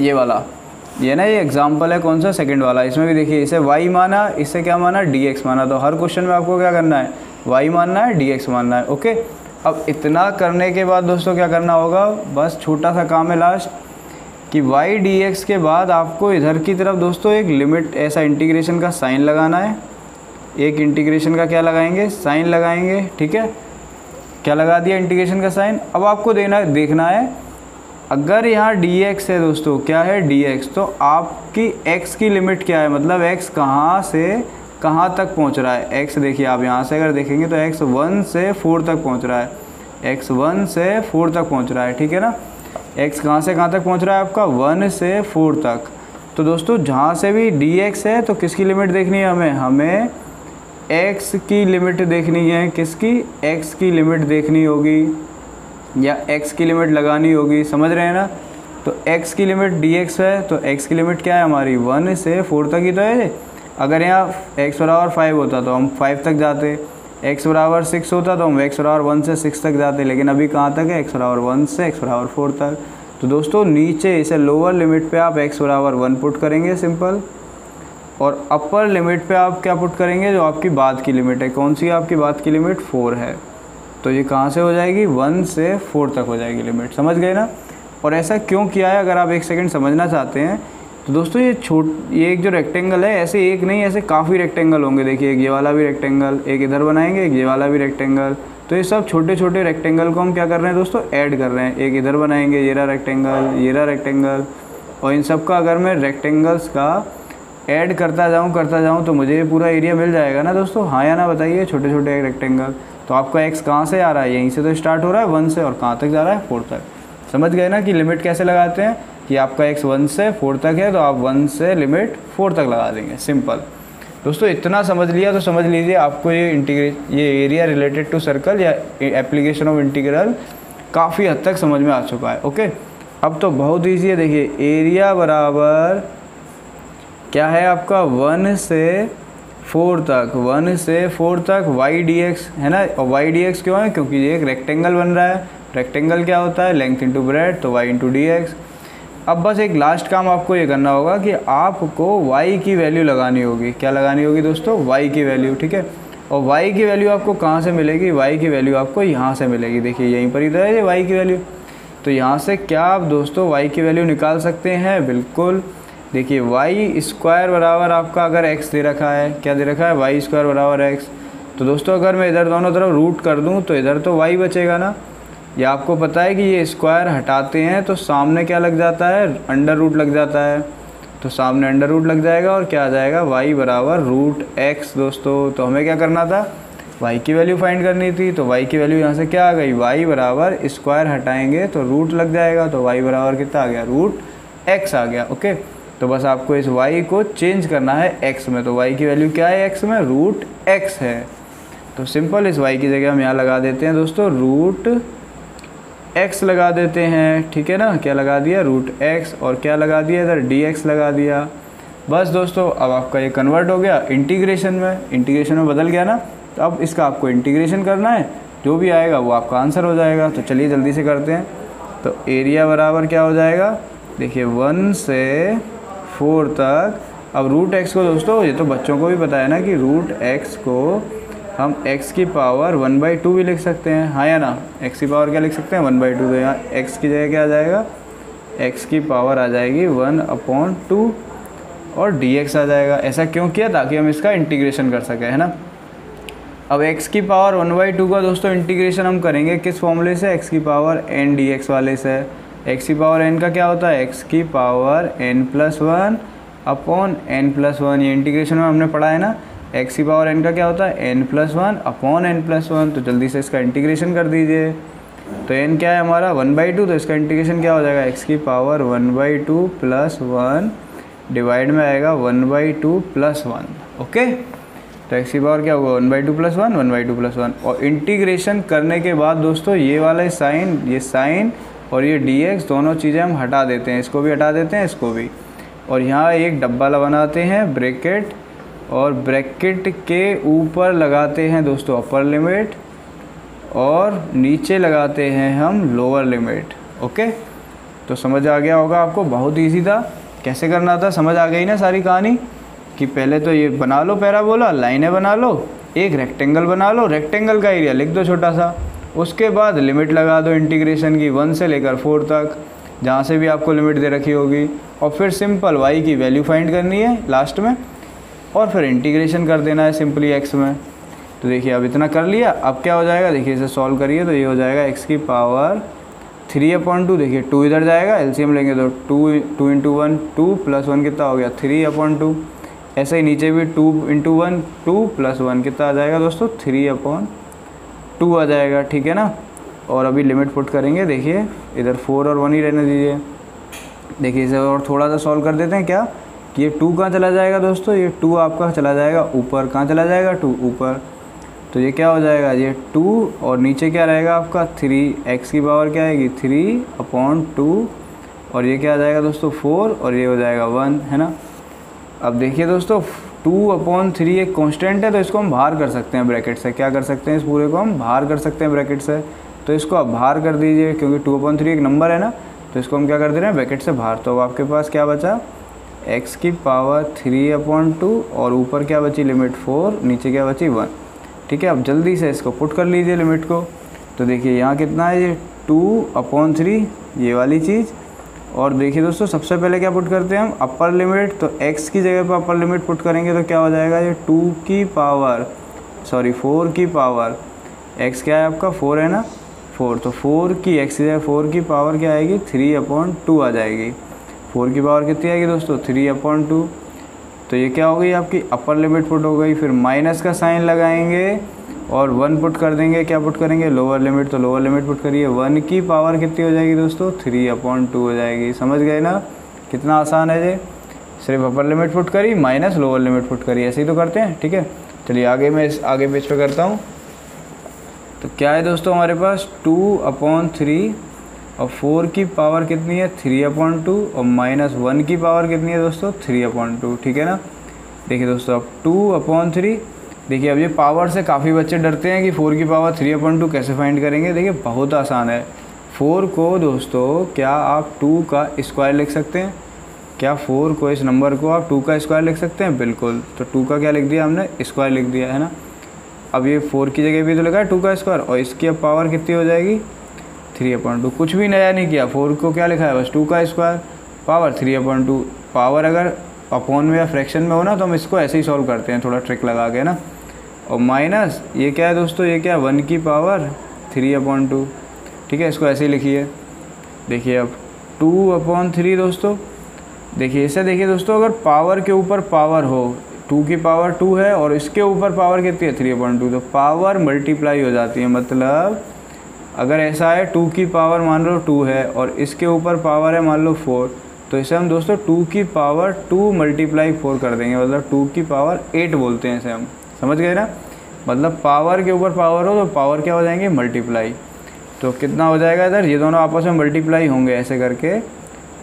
ये वाला, ये ना, ये एग्जाम्पल है कौन सा, सेकंड वाला, इसमें भी देखिए, इसे y माना, इससे क्या माना, dx माना। तो हर क्वेश्चन में आपको क्या करना है, y मानना है, dx मानना है, ओके। अब इतना करने के बाद दोस्तों क्या करना होगा, बस छोटा सा काम है लास्ट कि y dx के बाद आपको इधर की तरफ दोस्तों एक लिमिट, ऐसा इंटीग्रेशन का साइन लगाना है, एक इंटीग्रेशन का क्या लगाएंगे, साइन लगाएंगे, ठीक है। क्या लगा दिया, इंटीग्रेशन का साइन। अब आपको देखना है अगर यहाँ dx है दोस्तों, क्या है dx, तो आपकी x की लिमिट क्या है, मतलब x कहाँ से कहाँ तक पहुँच रहा है। x देखिए आप यहाँ से अगर देखेंगे तो x 1 से 4 तक पहुँच रहा है, x 1 से 4 तक पहुँच रहा है, ठीक है ना। x कहाँ से कहाँ तक पहुँच रहा है आपका, 1 से 4 तक। तो दोस्तों जहाँ से भी dx है तो किसकी लिमिट देखनी है हमें, हमें x की लिमिट देखनी है, किसकी, x की लिमिट देखनी होगी या x की लिमिट लगानी होगी, समझ रहे हैं ना। तो x की लिमिट dx है, तो x की लिमिट क्या है हमारी, 1 से 4 तक ही तो है। अगर यहाँ x बराबर 5 होता तो हम 5 तक जाते, x बराबर 6 होता तो हम x बराबर 1 से 6 तक जाते, लेकिन अभी कहाँ तक है, x बराबर 1 से x बराबर 4 तक। तो दोस्तों नीचे इसे लोअर लिमिट पे आप x बराबर 1 पुट करेंगे सिंपल, और अपर लिमिट पे आप क्या पुट करेंगे, जो आपकी बाद की लिमिट है। कौन सी है आपकी बाद की लिमिट? 4 है। तो ये कहाँ से हो जाएगी? 1 से 4 तक हो जाएगी लिमिट। समझ गए ना? और ऐसा क्यों किया है, अगर आप एक सेकंड समझना चाहते हैं तो दोस्तों ये एक जो रेक्टेंगल है, ऐसे एक नहीं ऐसे काफ़ी रेक्टेंगल होंगे। देखिए एक ये वाला भी रेक्टेंगल, एक इधर बनाएंगे, एक ये वाला भी रेक्टेंगल। तो ये सब छोटे छोटे रेक्टेंगल को हम क्या कर रहे हैं दोस्तों? ऐड कर रहे हैं। एक इधर बनाएंगे, ये रहा रेक्टेंगल, ये रहा रेक्टेंगल, और इन सब का अगर मैं रेक्टेंगल्स का ऐड करता जाऊँ तो मुझे ये पूरा एरिया मिल जाएगा ना दोस्तों? हाँ या ना बताइए? छोटे छोटे रेक्टेंगल। तो आपका एक्स कहाँ से आ रहा है? यहीं से तो स्टार्ट हो रहा है 1 से, और कहाँ तक जा रहा है? 4 तक। समझ गए ना कि लिमिट कैसे लगाते हैं, कि आपका एक्स 1 से 4 तक है तो आप 1 से लिमिट 4 तक लगा देंगे। सिंपल दोस्तों, इतना समझ लिया तो समझ लीजिए आपको ये एरिया रिलेटेड टू सर्कल या एप्लीकेशन ऑफ इंटीग्रल काफ़ी हद तक समझ में आ चुका है। ओके, अब तो बहुत ईजी है। देखिए एरिया बराबर क्या है आपका? 1 से 4 तक, 1 से 4 तक वाई डी एक्स है ना। और वाई डी एक्स क्यों है? क्योंकि ये एक रेक्टेंगल बन रहा है। रेक्टेंगल क्या होता है? लेंथ इंटू ब्रेड, तो वाई इंटू डी एक्स। अब बस एक लास्ट काम आपको ये करना होगा कि आपको y की वैल्यू लगानी होगी। क्या लगानी होगी दोस्तों? y की वैल्यू, ठीक है। और y की वैल्यू आपको कहाँ से मिलेगी? y की वैल्यू आपको यहाँ से मिलेगी। देखिए यहीं पर इधर है y की वैल्यू। तो यहाँ से क्या आप दोस्तों y की वैल्यू निकाल सकते हैं? बिल्कुल। देखिए y स्क्वायर बराबर आपका, अगर x दे रखा है, क्या दे रखा है? y स्क्वायर बराबर x। तो दोस्तों अगर मैं इधर दोनों तरफ रूट कर दूँ तो इधर तो y बचेगा ना। या आपको पता है कि ये स्क्वायर हटाते हैं तो सामने क्या लग जाता है? अंडर रूट लग जाता है। तो सामने अंडर रूट लग जाएगा और क्या आ जाएगा? y बराबर रूट एक्स। दोस्तों तो हमें क्या करना था? y की वैल्यू फाइंड करनी थी। तो y की वैल्यू यहाँ से क्या आ गई? y बराबर स्क्वायर हटाएंगे तो रूट लग जाएगा, तो y बराबर कितना आ गया? रूट एक्स आ गया। ओके, तो बस आपको इस y को चेंज करना है x में। तो y की वैल्यू क्या है x में? रूट एक्स है। तो सिंपल इस y की जगह हम यहाँ लगा देते हैं दोस्तों रूट x लगा देते हैं, ठीक है ना। क्या लगा दिया? Root X. और क्या लगा दिया इधर? dx लगा दिया। बस दोस्तों अब आपका ये कन्वर्ट हो गया इंटीग्रेशन में। इंटीग्रेशन में बदल गया ना, तो अब इसका आपको इंटीग्रेशन करना है। जो भी आएगा वो आपका आंसर हो जाएगा। तो चलिए जल्दी से करते हैं। तो एरिया बराबर क्या हो जाएगा? देखिए 1 से 4 तक। अब रूट एक्स को दोस्तों, ये तो बच्चों को भी पता है ना कि रूट एक्स को हम x की पावर 1/2 भी लिख सकते हैं, हाँ या ना। x की पावर क्या लिख सकते हैं? 1/2। तो यहाँ x की जगह क्या आ जाएगा? x की पावर आ जाएगी 1/2 और dx आ जाएगा। ऐसा क्यों किया? ताकि हम इसका इंटीग्रेशन कर सकें, है ना। अब x की पावर 1/2 का दोस्तों इंटीग्रेशन हम करेंगे किस फॉर्मूले से? x की पावर n dx वाले से। x की पावर n का क्या होता है? x की पावर n+1/n+1। ये इंटीग्रेशन में हमने पढ़ा है ना। x की पावर n का क्या होता है? n+1/n+1। तो जल्दी से इसका इंटीग्रेशन कर दीजिए। तो n क्या है हमारा? 1/2। तो इसका इंटीग्रेशन क्या हो जाएगा? x की पावर 1/2 + 1 डिवाइड में आएगा 1/2 + 1। ओके, तो x की पावर क्या होगा? 1/2 + 1, 1/2 + 1। और इंटीग्रेशन करने के बाद दोस्तों ये वाला साइन, ये साइन और ये dx दोनों चीज़ें हम हटा देते हैं। इसको भी हटा देते हैं, इसको भी। और यहाँ एक डब्बा बनाते हैं ब्रैकेट, और ब्रैकेट के ऊपर लगाते हैं दोस्तों अपर लिमिट और नीचे लगाते हैं हम लोअर लिमिट। ओके, तो समझ आ गया होगा आपको। बहुत ईजी था, कैसे करना था समझ आ गई ना सारी कहानी। कि पहले तो ये बना लो पैराबोला, लाइनें बना लो, एक रेक्टेंगल बना लो, रेक्टेंगल का एरिया लिख दो छोटा सा। उसके बाद लिमिट लगा दो इंटीग्रेशन की 1 से लेकर 4 तक, जहाँ से भी आपको लिमिट दे रखी होगी। और फिर सिंपल वाई की वैल्यू फाइंड करनी है लास्ट में, और फिर इंटीग्रेशन कर देना है सिंपली x में। तो देखिए अब इतना कर लिया। अब क्या हो जाएगा? देखिए इसे सॉल्व करिए तो ये हो जाएगा x की पावर 3/2। देखिए 2 इधर जाएगा, एलसीएम लेंगे तो 2 × 1, 2 + 1 कितना हो गया? 3/2। ऐसे ही नीचे भी 2 × 1, 2 + 1 कितना आ जाएगा दोस्तों? 3/2 आ जाएगा, ठीक है ना। और अभी लिमिट पुट करेंगे। देखिए इधर 4 और 1 ही रहने दीजिए। देखिए इसे और थोड़ा सा सॉल्व कर देते हैं। क्या ये 2 कहाँ चला जाएगा दोस्तों? ये 2 आपका चला जाएगा ऊपर। कहाँ चला जाएगा? 2 ऊपर। तो ये क्या हो जाएगा? ये 2 और नीचे क्या रहेगा आपका? 3। एक्स की पावर क्या आएगी? 3/2। और ये क्या आ जाएगा दोस्तों? 4। और ये हो जाएगा 1, है ना। अब देखिए दोस्तों 2/3 एक कॉन्स्टेंट है, तो इसको हम बाहर कर सकते हैं ब्रैकेट से। क्या कर सकते हैं? इस पूरे को हम बाहर कर सकते हैं ब्रैकेट से। तो इसको आप बाहर कर दीजिए, क्योंकि 2/3 एक नंबर है ना। तो इसको हम क्या कर दे रहे हैं? ब्रैकेट से बाहर। तो अब आपके पास क्या बचा? एक्स की पावर 3/2 और ऊपर क्या बची लिमिट 4, नीचे क्या बची 1। ठीक है, अब जल्दी से इसको पुट कर लीजिए लिमिट को। तो देखिए यहाँ कितना है ये 2/3 ये वाली चीज़। और देखिए दोस्तों सबसे पहले क्या पुट करते हैं हम अपर लिमिट, तो x की जगह पर अपर लिमिट पुट करेंगे तो क्या हो जाएगा ये 4 की पावर x क्या है आपका 4 है ना 4, तो 4 की x की जगह 4 की पावर क्या आएगी 3/2 आ जाएगी। 4 की पावर कितनी आएगी दोस्तों 3/2। तो ये क्या हो गई आपकी अपर लिमिट पुट हो गई। फिर माइनस का साइन लगाएंगे और 1 पुट कर देंगे, क्या पुट करेंगे लोअर लिमिट, तो लोअर लिमिट पुट करिए। 1 की पावर कितनी हो जाएगी दोस्तों 3/2 हो जाएगी। समझ गए ना कितना आसान है ये, सिर्फ अपर लिमिट पुट करी माइनस लोअर लिमिट पुट करी, ऐसे ही तो करते हैं। ठीक है, चलिए आगे मैं इस आगे पेज पे करता हूँ। तो क्या है दोस्तों हमारे पास 2/3 और 4 की पावर कितनी है 3/2 और -1 की पावर कितनी है दोस्तों 3/2। ठीक है ना, देखिए दोस्तों अब 2/3, देखिए अब ये पावर से काफ़ी बच्चे डरते हैं कि 4 की पावर 3/2 कैसे फाइंड करेंगे। देखिए बहुत आसान है, 4 को दोस्तों क्या आप 2 का स्क्वायर लिख सकते हैं, क्या 4 को इस नंबर को आप 2 का स्क्वायर लिख सकते हैं, बिल्कुल। तो 2 का क्या लिख दिया हमने स्क्वायर लिख दिया है ना। अब ये 4 की जगह भी तो लगा 2 का स्क्वायर और इसकी अब पावर कितनी हो जाएगी 3/2। कुछ भी नया नहीं किया, 4 को क्या लिखा है बस 2 का स्क्वायर पावर 3/2। पावर अगर अपॉन में या फ्रैक्शन में हो ना तो हम इसको ऐसे ही सॉल्व करते हैं थोड़ा ट्रिक लगा के ना। और माइनस ये क्या है दोस्तों ये क्या 1 की पावर 3/2। ठीक है, इसको ऐसे ही लिखिए। देखिए अब 2/3 दोस्तों, देखिए इसे देखिए दोस्तों अगर पावर के ऊपर पावर हो 2 की पावर 2 है और इसके ऊपर पावर कितनी है 3/2, तो पावर मल्टीप्लाई हो जाती है। मतलब अगर ऐसा है 2 की पावर मान लो 2 है और इसके ऊपर पावर है मान लो 4, तो इसे हम दोस्तों 2 की पावर 2 मल्टीप्लाई 4 कर देंगे, मतलब 2 की पावर 8 बोलते हैं इसे हम। समझ गए ना, मतलब पावर के ऊपर पावर हो तो पावर क्या हो जाएंगे मल्टीप्लाई। तो कितना हो जाएगा इधर, ये दोनों आपस में मल्टीप्लाई होंगे ऐसे करके।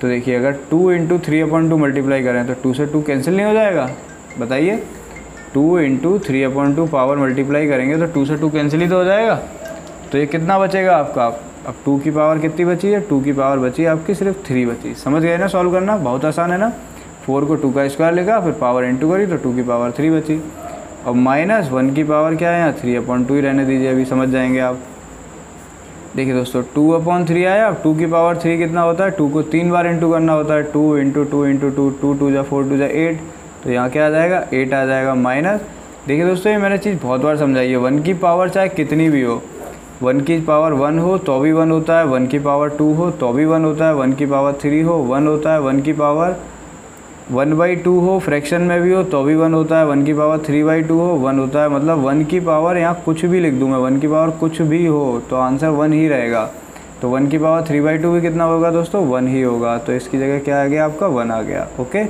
तो देखिए अगर 2 × 3/2 मल्टीप्लाई करें तो 2 से 2 कैंसिल नहीं हो जाएगा, बताइए 2 × 3/2 पावर मल्टीप्लाई करेंगे तो 2 से 2 कैंसिल ही तो हो जाएगा। तो ये कितना बचेगा आपका, अब 2 की पावर कितनी बची है 2 की पावर बची है आपकी सिर्फ 3 बची। समझ गए ना, सॉल्व करना बहुत आसान है ना। 4 को 2 का स्क्वायर लिखा फिर पावर इनटू करी तो 2 की पावर 3 बची और -1 की पावर क्या है यहाँ 3/2 ही रहने दीजिए, अभी समझ जाएंगे आप। देखिए दोस्तों 2/3 आया, अब 2 की पावर 3 कितना होता है, 2 को 3 बार इंटू करना होता है 2 × 2 × 2 2 × 4 × 8, तो यहाँ क्या आ जाएगा 8 आ जाएगा माइनस। देखिए दोस्तों ये मैंने चीज़ बहुत बार समझाई है, 1 की पावर चाहे कितनी भी हो, 1 की पावर 1 हो तो भी 1 होता है, 1 की पावर 2 हो तो भी 1 होता है, 1 की पावर 3 हो 1 होता है, 1 की पावर 1/2 हो फ्रैक्शन में भी हो तो भी 1 होता है, 1 की पावर 3/2 हो 1 होता है। मतलब 1 की पावर यहाँ कुछ भी लिख दूँ मैं, 1 की पावर कुछ भी हो तो आंसर 1 ही रहेगा। तो 1 की पावर 3/2 भी कितना होगा दोस्तों 1 ही होगा, तो इसकी जगह क्या आ गया आपका 1 आ गया। ओके,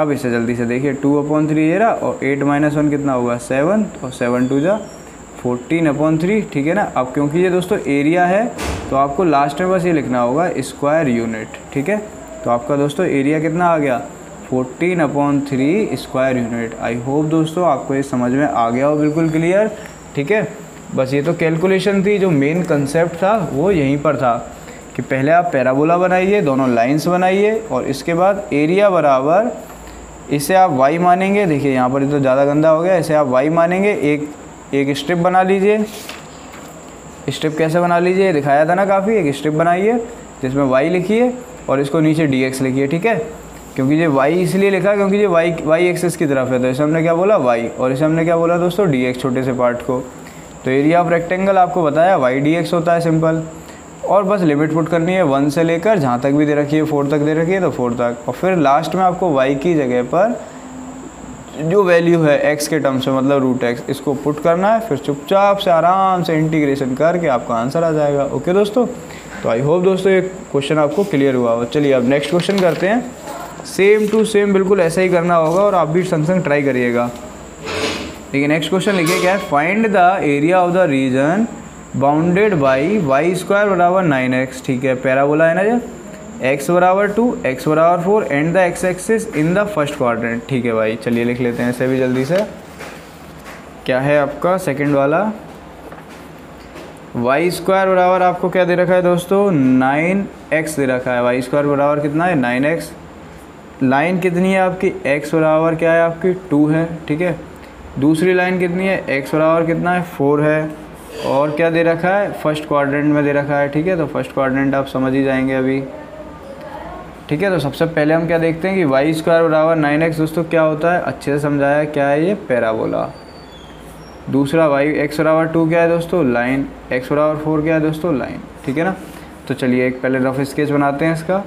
अब इसे जल्दी से देखिए 2/3 ये रहा और 8 - 1 कितना होगा 7 और 7 14/3। ठीक है ना, अब क्योंकि ये दोस्तों एरिया है तो आपको लास्ट में बस ये लिखना होगा स्क्वायर यूनिट। ठीक है, तो आपका दोस्तों एरिया कितना आ गया 14/3 स्क्वायर यूनिट। आई होप दोस्तों आपको ये समझ में आ गया हो बिल्कुल क्लियर। ठीक है, बस ये तो कैलकुलेशन थी, जो मेन कंसेप्ट था वो यहीं पर था कि पहले आप पैराबोला बनाइए, दोनों लाइन्स बनाइए और इसके बाद एरिया बराबर इसे आप वाई मानेंगे। देखिए यहाँ पर ये तो ज़्यादा गंदा हो गया, इसे आप वाई मानेंगे। एक स्ट्रिप बना लीजिए, स्ट्रिप कैसे बना लीजिए दिखाया था ना काफ़ी, एक स्ट्रिप बनाइए जिसमें y लिखिए और इसको नीचे dx लिखिए। ठीक है, क्योंकि ये y इसलिए लिखा क्योंकि ये y एक्सेस की तरफ है, तो इसे हमने क्या बोला y और इसे हमने क्या बोला दोस्तों dx छोटे से पार्ट को। तो एरिया ऑफ रेक्टेंगल आपको बताया y dx होता है सिंपल, और बस लिमिट पुट करनी है 1 से लेकर जहाँ तक भी दे रखी है 4 तक दे रखी है तो 4 तक, और फिर लास्ट में आपको y की जगह पर जो वैल्यू है x के टर्म्स में मतलब √x इसको पुट करना है, फिर चुपचाप से आराम से इंटीग्रेशन करके आपका आंसर आ जाएगा। ओके दोस्तों, तो आई होप दोस्तों ये क्वेश्चन आपको क्लियर हुआ हो। चलिए अब नेक्स्ट क्वेश्चन करते हैं, सेम टू सेम बिल्कुल ऐसा ही करना होगा और आप भी संग संग ट्राई करिएगा। देखिए नेक्स्ट क्वेश्चन लिखिए क्या है, find the area of the region bounded by y² = 9x। ठीक है, पैराबोला है ना ये, x बराबर 2 x बराबर 4 and the x axis in the first quadrant. ठीक है भाई, चलिए लिख लेते हैं ऐसे भी जल्दी से। क्या है आपका सेकंड वाला, y² बराबर आपको क्या दे रखा है दोस्तों 9x दे रखा है, y² बराबर कितना है 9x लाइन कितनी है आपकी x बराबर क्या है आपकी 2 है, ठीक है। दूसरी लाइन कितनी है x बराबर कितना है 4 है, और क्या दे रखा है फर्स्ट क्वाड्रेंट में दे रखा है, ठीक है। तो फर्स्ट क्वाड्रेंट आप समझ ही जाएंगे अभी, ठीक है। तो सबसे पहले हम क्या देखते हैं कि वाई स्क्वायर बराबर 9x दोस्तों क्या होता है, अच्छे से समझाया क्या है ये पैराबोला। दूसरा वाई एक्स बराबर 2 क्या है दोस्तों लाइन, एक्स बराबर 4 क्या है दोस्तों लाइन, ठीक है ना। तो चलिए एक पहले रफ स्केच बनाते हैं इसका।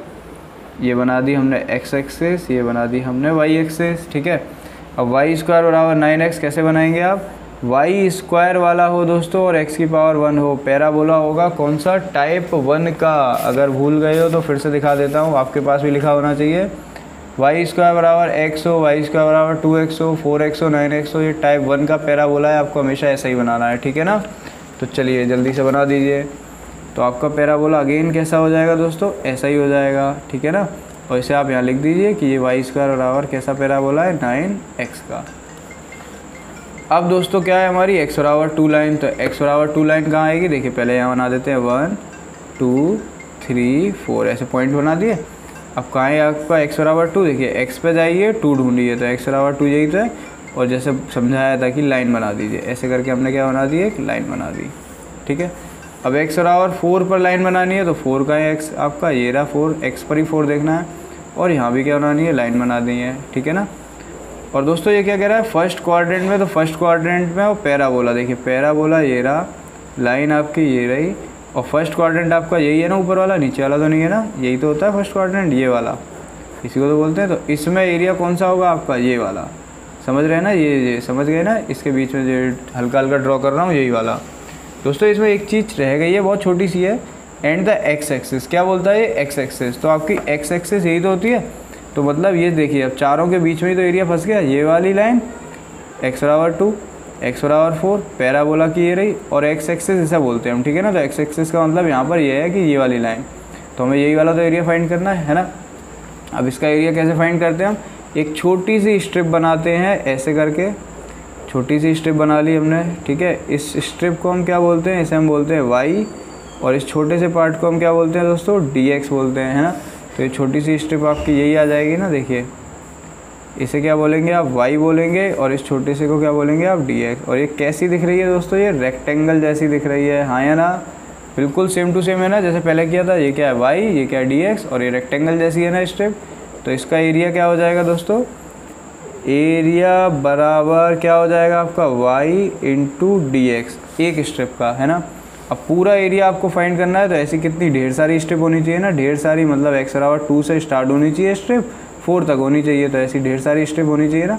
ये बना दी हमने x एक्सेस, ये बना दी हमने y एक्सेस, ठीक है। अब वाई स्क्वायर बराबर 9x कैसे बनाएंगे आप, वाई स्क्वायर वाला हो दोस्तों और x की पावर 1 हो, पैराबोला होगा कौन सा टाइप 1 का। अगर भूल गए हो तो फिर से दिखा देता हूँ, आपके पास भी लिखा होना चाहिए। वाई स्क्वायर बराबर एक्स हो, वाई स्क्वायर बराबर 2x हो, 4x हो, 9x हो, ये टाइप 1 का पैराबोला है, आपको हमेशा ऐसा ही बनाना है, ठीक है ना। तो चलिए जल्दी से बना दीजिए। तो आपका पैराबोला अगेन कैसा हो जाएगा दोस्तों, ऐसा ही हो जाएगा, ठीक है ना। और इसे आप यहाँ लिख दीजिए कि ये वाई स्क्वायर बराबर कैसा पैराबोला है 9x का। अब दोस्तों क्या है हमारी x बराबर 2 लाइन, तो x बराबर 2 लाइन कहाँ आएगी, देखिए पहले यहाँ बना देते हैं 1 2 3 4 ऐसे पॉइंट बना दिए। अब कहाँ है आपका x बराबर 2, देखिए x पे जाइए 2 ढूंढिए, तो x बराबर 2 यही तो है, और जैसे समझाया था कि लाइन बना दीजिए, ऐसे करके हमने क्या बना दी एक लाइन बना दी, ठीक है। अब x बराबर 4 पर लाइन बनानी है, तो 4 का है x आपका, ये रहा 4, x पर ही 4 देखना है, और यहाँ भी क्या बनानी है लाइन बना दी है, ठीक है ना। और दोस्तों ये क्या कह रहा है फर्स्ट क्वाड्रेंट में, तो फर्स्ट क्वाड्रेंट में वो पैराबोला, देखिए पैराबोला ये रहा, लाइन आपकी ये रही, और फर्स्ट क्वाड्रेंट आपका यही है ना, ऊपर वाला, नीचे वाला तो नहीं है ना, यही तो होता है फर्स्ट क्वाड्रेंट, ये वाला, इसी को तो बोलते हैं। तो इसमें एरिया कौन सा होगा आपका, ये वाला, समझ रहे हैं ना, ये समझ गए ना, इसके बीच में जो हल्का हल्का ड्रॉ कर रहा हूँ यही वाला। दोस्तों इसमें एक चीज़ रह गई है, बहुत छोटी सी है, एंड द एक्स एक्सेस, क्या बोलता है ये एक्स एक्सेस, तो आपकी एक्स एक्सेस यही तो होती है। तो मतलब ये देखिए अब चारों के बीच में ही तो एरिया फंस गया, ये वाली लाइन एक्स बराबर 2, एक्स बराबर 4, पैराबोला की ये रही, और एक्स एक्सेस ऐसा बोलते हैं हम, ठीक है ना। तो एक्स एक्सेस का मतलब यहाँ पर ये है कि ये वाली लाइन, तो हमें यही वाला तो एरिया फाइंड करना है ना। अब इसका एरिया कैसे फाइंड करते हैं हम, एक छोटी सी स्ट्रिप बनाते हैं, ऐसे करके छोटी सी स्ट्रिप बना ली हमने, ठीक है। इस स्ट्रिप को हम क्या बोलते हैं, इसे हम बोलते हैं y, और इस छोटे से पार्ट को हम क्या बोलते हैं दोस्तों dx बोलते हैं, है ना। तो ये छोटी सी स्ट्रिप आपकी यही आ जाएगी ना, देखिए इसे क्या बोलेंगे आप y बोलेंगे, और इस छोटे से को क्या बोलेंगे आप dx। और ये कैसी दिख रही है दोस्तों, ये रेक्टेंगल जैसी दिख रही है, हाँ या ना, बिल्कुल सेम टू सेम है ना, जैसे पहले किया था। ये क्या है y, ये क्या है dx, और ये रेक्टेंगल जैसी है ना स्ट्रिप। तो इसका एरिया क्या हो जाएगा दोस्तों, एरिया बराबर क्या हो जाएगा आपका y इंटू dx, एक स्ट्रिप का, है ना। अब पूरा एरिया आपको फाइंड करना है, तो ऐसी कितनी ढेर सारी स्ट्रिप होनी चाहिए ना, ढेर सारी मतलब x बराबर 2 से स्टार्ट होनी चाहिए स्ट्रिप, 4 तक होनी चाहिए, तो ऐसी ढेर सारी स्ट्रिप होनी चाहिए ना।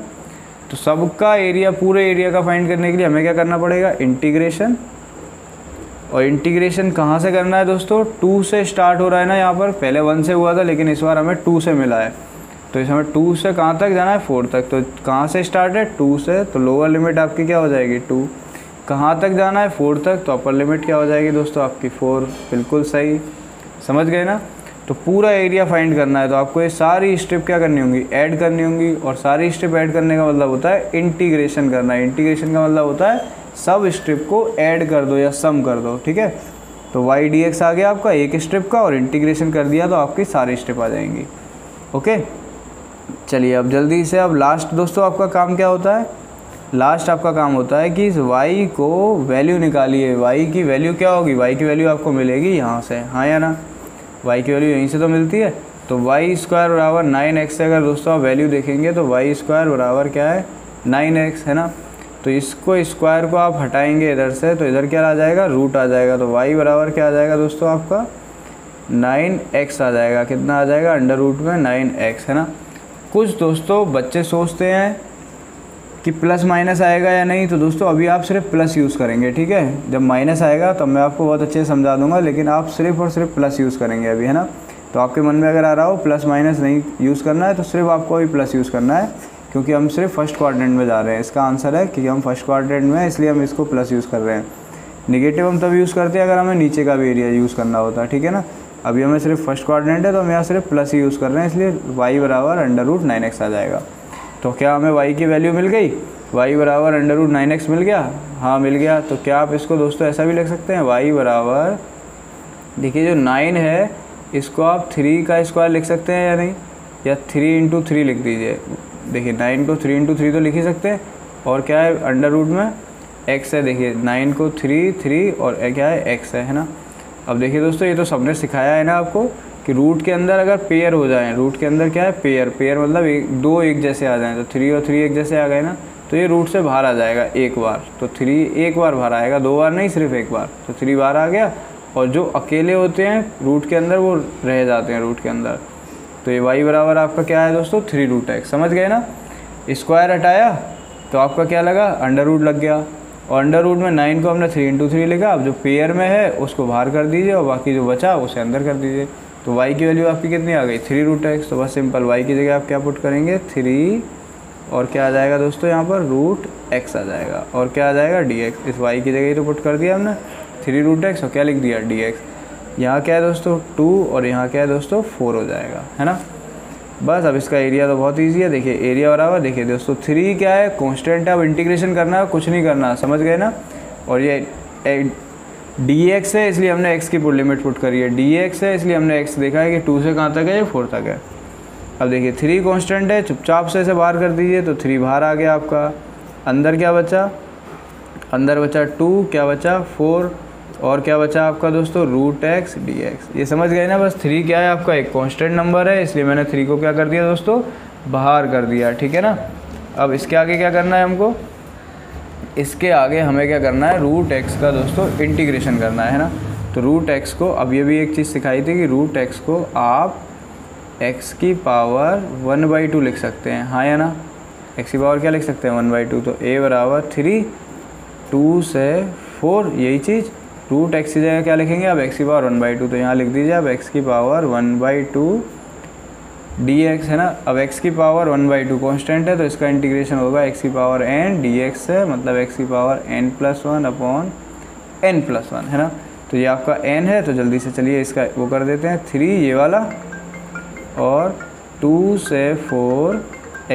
तो सबका एरिया, पूरे एरिया का फाइंड करने के लिए हमें क्या करना पड़ेगा, इंटीग्रेशन। और इंटीग्रेशन कहाँ से करना है दोस्तों, 2 से स्टार्ट हो रहा है ना, यहाँ पर पहले 1 से हुआ था लेकिन इस बार हमें 2 से मिला है, तो इसमें 2 से कहाँ तक जाना है 4 तक। तो कहाँ से स्टार्ट है 2 से, तो लोअर लिमिट आपकी क्या हो जाएगी 2, कहाँ तक जाना है 4 तक, तो अपर लिमिट क्या हो जाएगी दोस्तों आपकी 4, बिल्कुल सही, समझ गए ना। तो पूरा एरिया फाइंड करना है, तो आपको ये सारी स्ट्रिप क्या करनी होंगी, ऐड करनी होंगी, और सारी स्ट्रिप ऐड करने का मतलब होता है इंटीग्रेशन करना है। इंटीग्रेशन का मतलब होता है सब स्ट्रिप को ऐड कर दो या सम कर दो, ठीक है। तो वाई डी एक्स आ गया आपका एक स्ट्रिप का, और इंटीग्रेशन कर दिया तो आपकी सारी स्ट्रिप आ जाएंगी, ओके। चलिए अब जल्दी से, अब लास्ट दोस्तों आपका काम क्या होता है, लास्ट आपका काम होता है कि इस y को वैल्यू निकालिए। y की वैल्यू क्या होगी, y की वैल्यू आपको मिलेगी यहाँ से, हाँ या ना, y की वैल्यू यहीं से तो मिलती है। तो वाई स्क्वायर बराबर 9x से अगर दोस्तों आप वैल्यू देखेंगे तो वाई स्क्वायर बराबर क्या है 9x, है ना। तो इसको स्क्वायर को आप हटाएंगे इधर से, तो इधर क्या आ जाएगा रूट आ जाएगा। तो y बराबर क्या आ जाएगा दोस्तों आपका 9x आ जाएगा, कितना आ जाएगा अंडर रूट में 9x, है ना। कुछ दोस्तों बच्चे सोचते हैं कि प्लस माइनस आएगा या नहीं, तो दोस्तों अभी आप सिर्फ प्लस यूज़ करेंगे, ठीक है। जब माइनस आएगा तो मैं आपको बहुत अच्छे से समझा दूंगा, लेकिन आप सिर्फ और सिर्फ प्लस यूज़ करेंगे अभी, है ना। तो आपके मन में अगर आ रहा हो प्लस माइनस नहीं यूज़ करना है, तो सिर्फ आपको अभी प्लस यूज़ करना है, क्योंकि हम सिर्फ फर्स्ट क्वाड्रेंट में जा रहे हैं, इसका आंसर है कि हम फर्स्ट क्वाड्रेंट में, इसलिए हम इसको प्लस यूज़ कर रहे हैं। निगेटिव हम तब यूज़ करते हैं अगर हमें नीचे का भी एरिया यूज़ करना होता है, ठीक है ना। अभी हमें सिर्फ फर्स्ट क्वाड्रेंट है, तो हम यहाँ सिर्फ प्लस ही यूज़ कर रहे हैं, इसलिए y बराबर अंडर रूट 9x आ जाएगा। तो क्या हमें y की वैल्यू मिल गई, y बराबर अंडर रूट 9x मिल गया, हाँ मिल गया। तो क्या आप इसको दोस्तों ऐसा भी लिख सकते हैं, y बराबर, देखिए जो 9 है इसको आप 3 का स्क्वायर लिख सकते हैं या नहीं, या 3 × 3 लिख दीजिए। देखिए 9 को 3 × 3 तो लिख ही सकते हैं, और क्या है अंडर रूट में x है। देखिए 9 को 3 3 और क्या है x है ना। अब देखिए दोस्तों ये तो सबने सिखाया है ना आपको कि रूट के अंदर अगर पेयर हो जाए, रूट के अंदर क्या है पेयर, पेयर मतलब दो एक जैसे आ जाए, तो 3 और 3 एक जैसे आ गए ना, तो ये रूट से बाहर आ जाएगा एक बार, तो 3 एक बार बाहर आएगा, 2 बार नहीं सिर्फ एक बार, तो 3 बार आ गया। और जो अकेले होते हैं रूट के अंदर वो रह जाते हैं रूट के अंदर, तो ये y बराबर आपका क्या है दोस्तों 3√x। समझ गए ना, स्क्वायर हटाया तो आपका क्या लगा अंडर रूट लग गया, और अंडर रूट में 9 को हमने 3 × 3 लिखा। अब जो पेयर में है उसको बाहर कर दीजिए और बाकी जो बचा उसे अंदर कर दीजिए, तो y की वैल्यू आपकी कितनी आ गई 3√x। तो बस सिंपल y की जगह आप क्या पुट करेंगे 3 और क्या आ जाएगा दोस्तों यहाँ पर √x आ जाएगा, और क्या आ जाएगा dx। इस y की जगह ही तो पुट कर दिया हमने 3√x और क्या लिख दिया dx। यहाँ क्या है दोस्तों 2 और यहाँ क्या है दोस्तों 4 हो जाएगा है ना। बस अब इसका एरिया तो बहुत ईजी है। देखिए एरिया बराबर, देखिए दोस्तों 3 क्या है कॉन्स्टेंट है, अब इंटीग्रेशन करना है कुछ नहीं करना, समझ गए ना। और ये dx है इसलिए हमने x की लिमिट पुट करी है, dx है इसलिए हमने x देखा है कि 2 से कहाँ तक है ये 4 तक है। अब देखिए 3 कॉन्स्टेंट है, चुपचाप से इसे बाहर कर दीजिए, तो 3 बाहर आ गया आपका। अंदर क्या बचा, अंदर बचा 2, क्या बचा 4, और क्या बचा आपका दोस्तों √x dx। ये समझ गए ना। बस 3 क्या है आपका एक कांस्टेंट नंबर है, इसलिए मैंने 3 को क्या कर दिया दोस्तों बाहर कर दिया, ठीक है ना। अब इसके आगे क्या करना है हमको, इसके आगे हमें क्या करना है √x का दोस्तों इंटीग्रेशन करना है ना। तो √x को, अब ये भी एक चीज़ सिखाई थी कि √x को आप x की पावर 1/2 लिख सकते हैं, हाँ या ना। x की पावर क्या लिख सकते हैं 1/2, तो a बराबर 3 2 से 4, यही चीज़ √x की जगह क्या लिखेंगे अब x की पावर 1/2, तो यहाँ लिख दीजिए अब x की पावर 1/2 dx है ना। अब x की पावर 1/2 कॉन्स्टेंट है तो इसका इंटीग्रेशन होगा x की पावर n dx है, मतलब x की पावर n + 1/n + 1 है ना। तो ये आपका n है, तो जल्दी से चलिए इसका वो कर देते हैं 3 ये वाला और 2 से 4,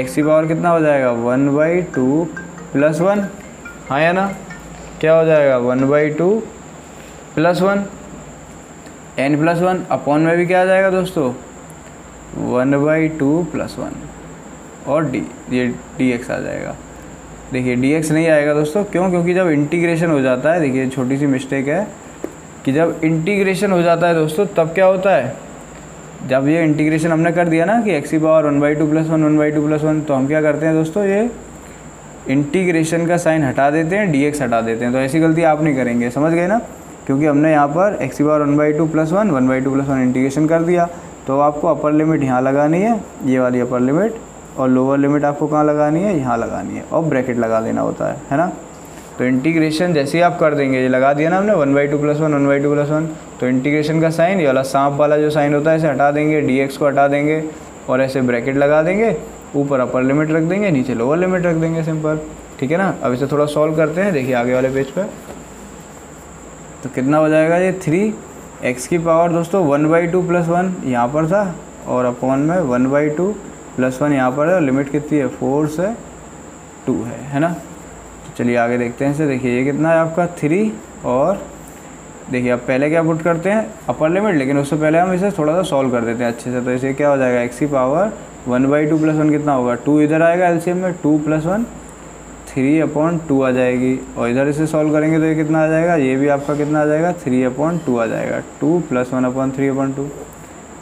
x की पावर कितना हो जाएगा 1/2 + 1, हाँ या ना। क्या हो जाएगा 1/2 + 1, n + 1 अपॉन में भी क्या आ जाएगा दोस्तों 1/2 + 1 और dx आ जाएगा। देखिए dx नहीं आएगा दोस्तों, क्यों, क्योंकि जब इंटीग्रेशन हो जाता है, देखिए छोटी सी मिस्टेक है कि जब इंटीग्रेशन हो जाता है दोस्तों तब क्या होता है, जब ये इंटीग्रेशन हमने कर दिया ना कि x की पावर 1/2 + 1 1/2 + 1, तो हम क्या करते हैं दोस्तों ये इंटीग्रेशन का साइन हटा देते हैं, dx हटा देते हैं। तो ऐसी गलती आप नहीं करेंगे, समझ गए ना, क्योंकि हमने यहाँ पर x की पावर 1/2 + 1 1/2 + 1 इंटीग्रेशन कर दिया। तो आपको अपर लिमिट यहाँ लगानी है, ये वाली अपर लिमिट, और लोअर लिमिट आपको कहाँ लगानी है यहाँ लगानी है, और ब्रैकेट लगा देना होता है ना। तो इंटीग्रेशन जैसे ही आप कर देंगे, ये लगा दिया ना हमने 1/2 + 1 1/2 + 1, तो इंटीग्रेशन का साइन ये वाला सांप वाला जो साइन होता है इसे हटा देंगे, dx को हटा देंगे और ऐसे ब्रैकेट लगा देंगे, ऊपर अपर लिमिट रख देंगे नीचे लोअर लिमिट रख देंगे, सिंपल, ठीक है ना। अब इसे थोड़ा सॉल्व करते हैं, देखिए आगे वाले पेज पर। तो कितना हो जाएगा ये 3 x की पावर दोस्तों 1/2 + 1 यहाँ पर था और अपॉन में 1/2 + 1 यहाँ पर है, और लिमिट कितनी है 4 से 2 है ना। तो चलिए आगे देखते हैं इसे। देखिए ये कितना है आपका 3, और देखिए अब पहले क्या पुट करते हैं अपर लिमिट, लेकिन उससे पहले हम इसे थोड़ा सा सॉल्व कर देते हैं अच्छे से। तो इसे क्या हो जाएगा x की पावर 1/2 + 1 कितना होगा 2, इधर आएगा एलसीएम में 2 + 1 3/2 आ जाएगी, और इधर इसे सॉल्व करेंगे तो ये कितना आ जाएगा, ये भी आपका कितना आ जाएगा 3/2 आ जाएगा, 2 + 1/3/2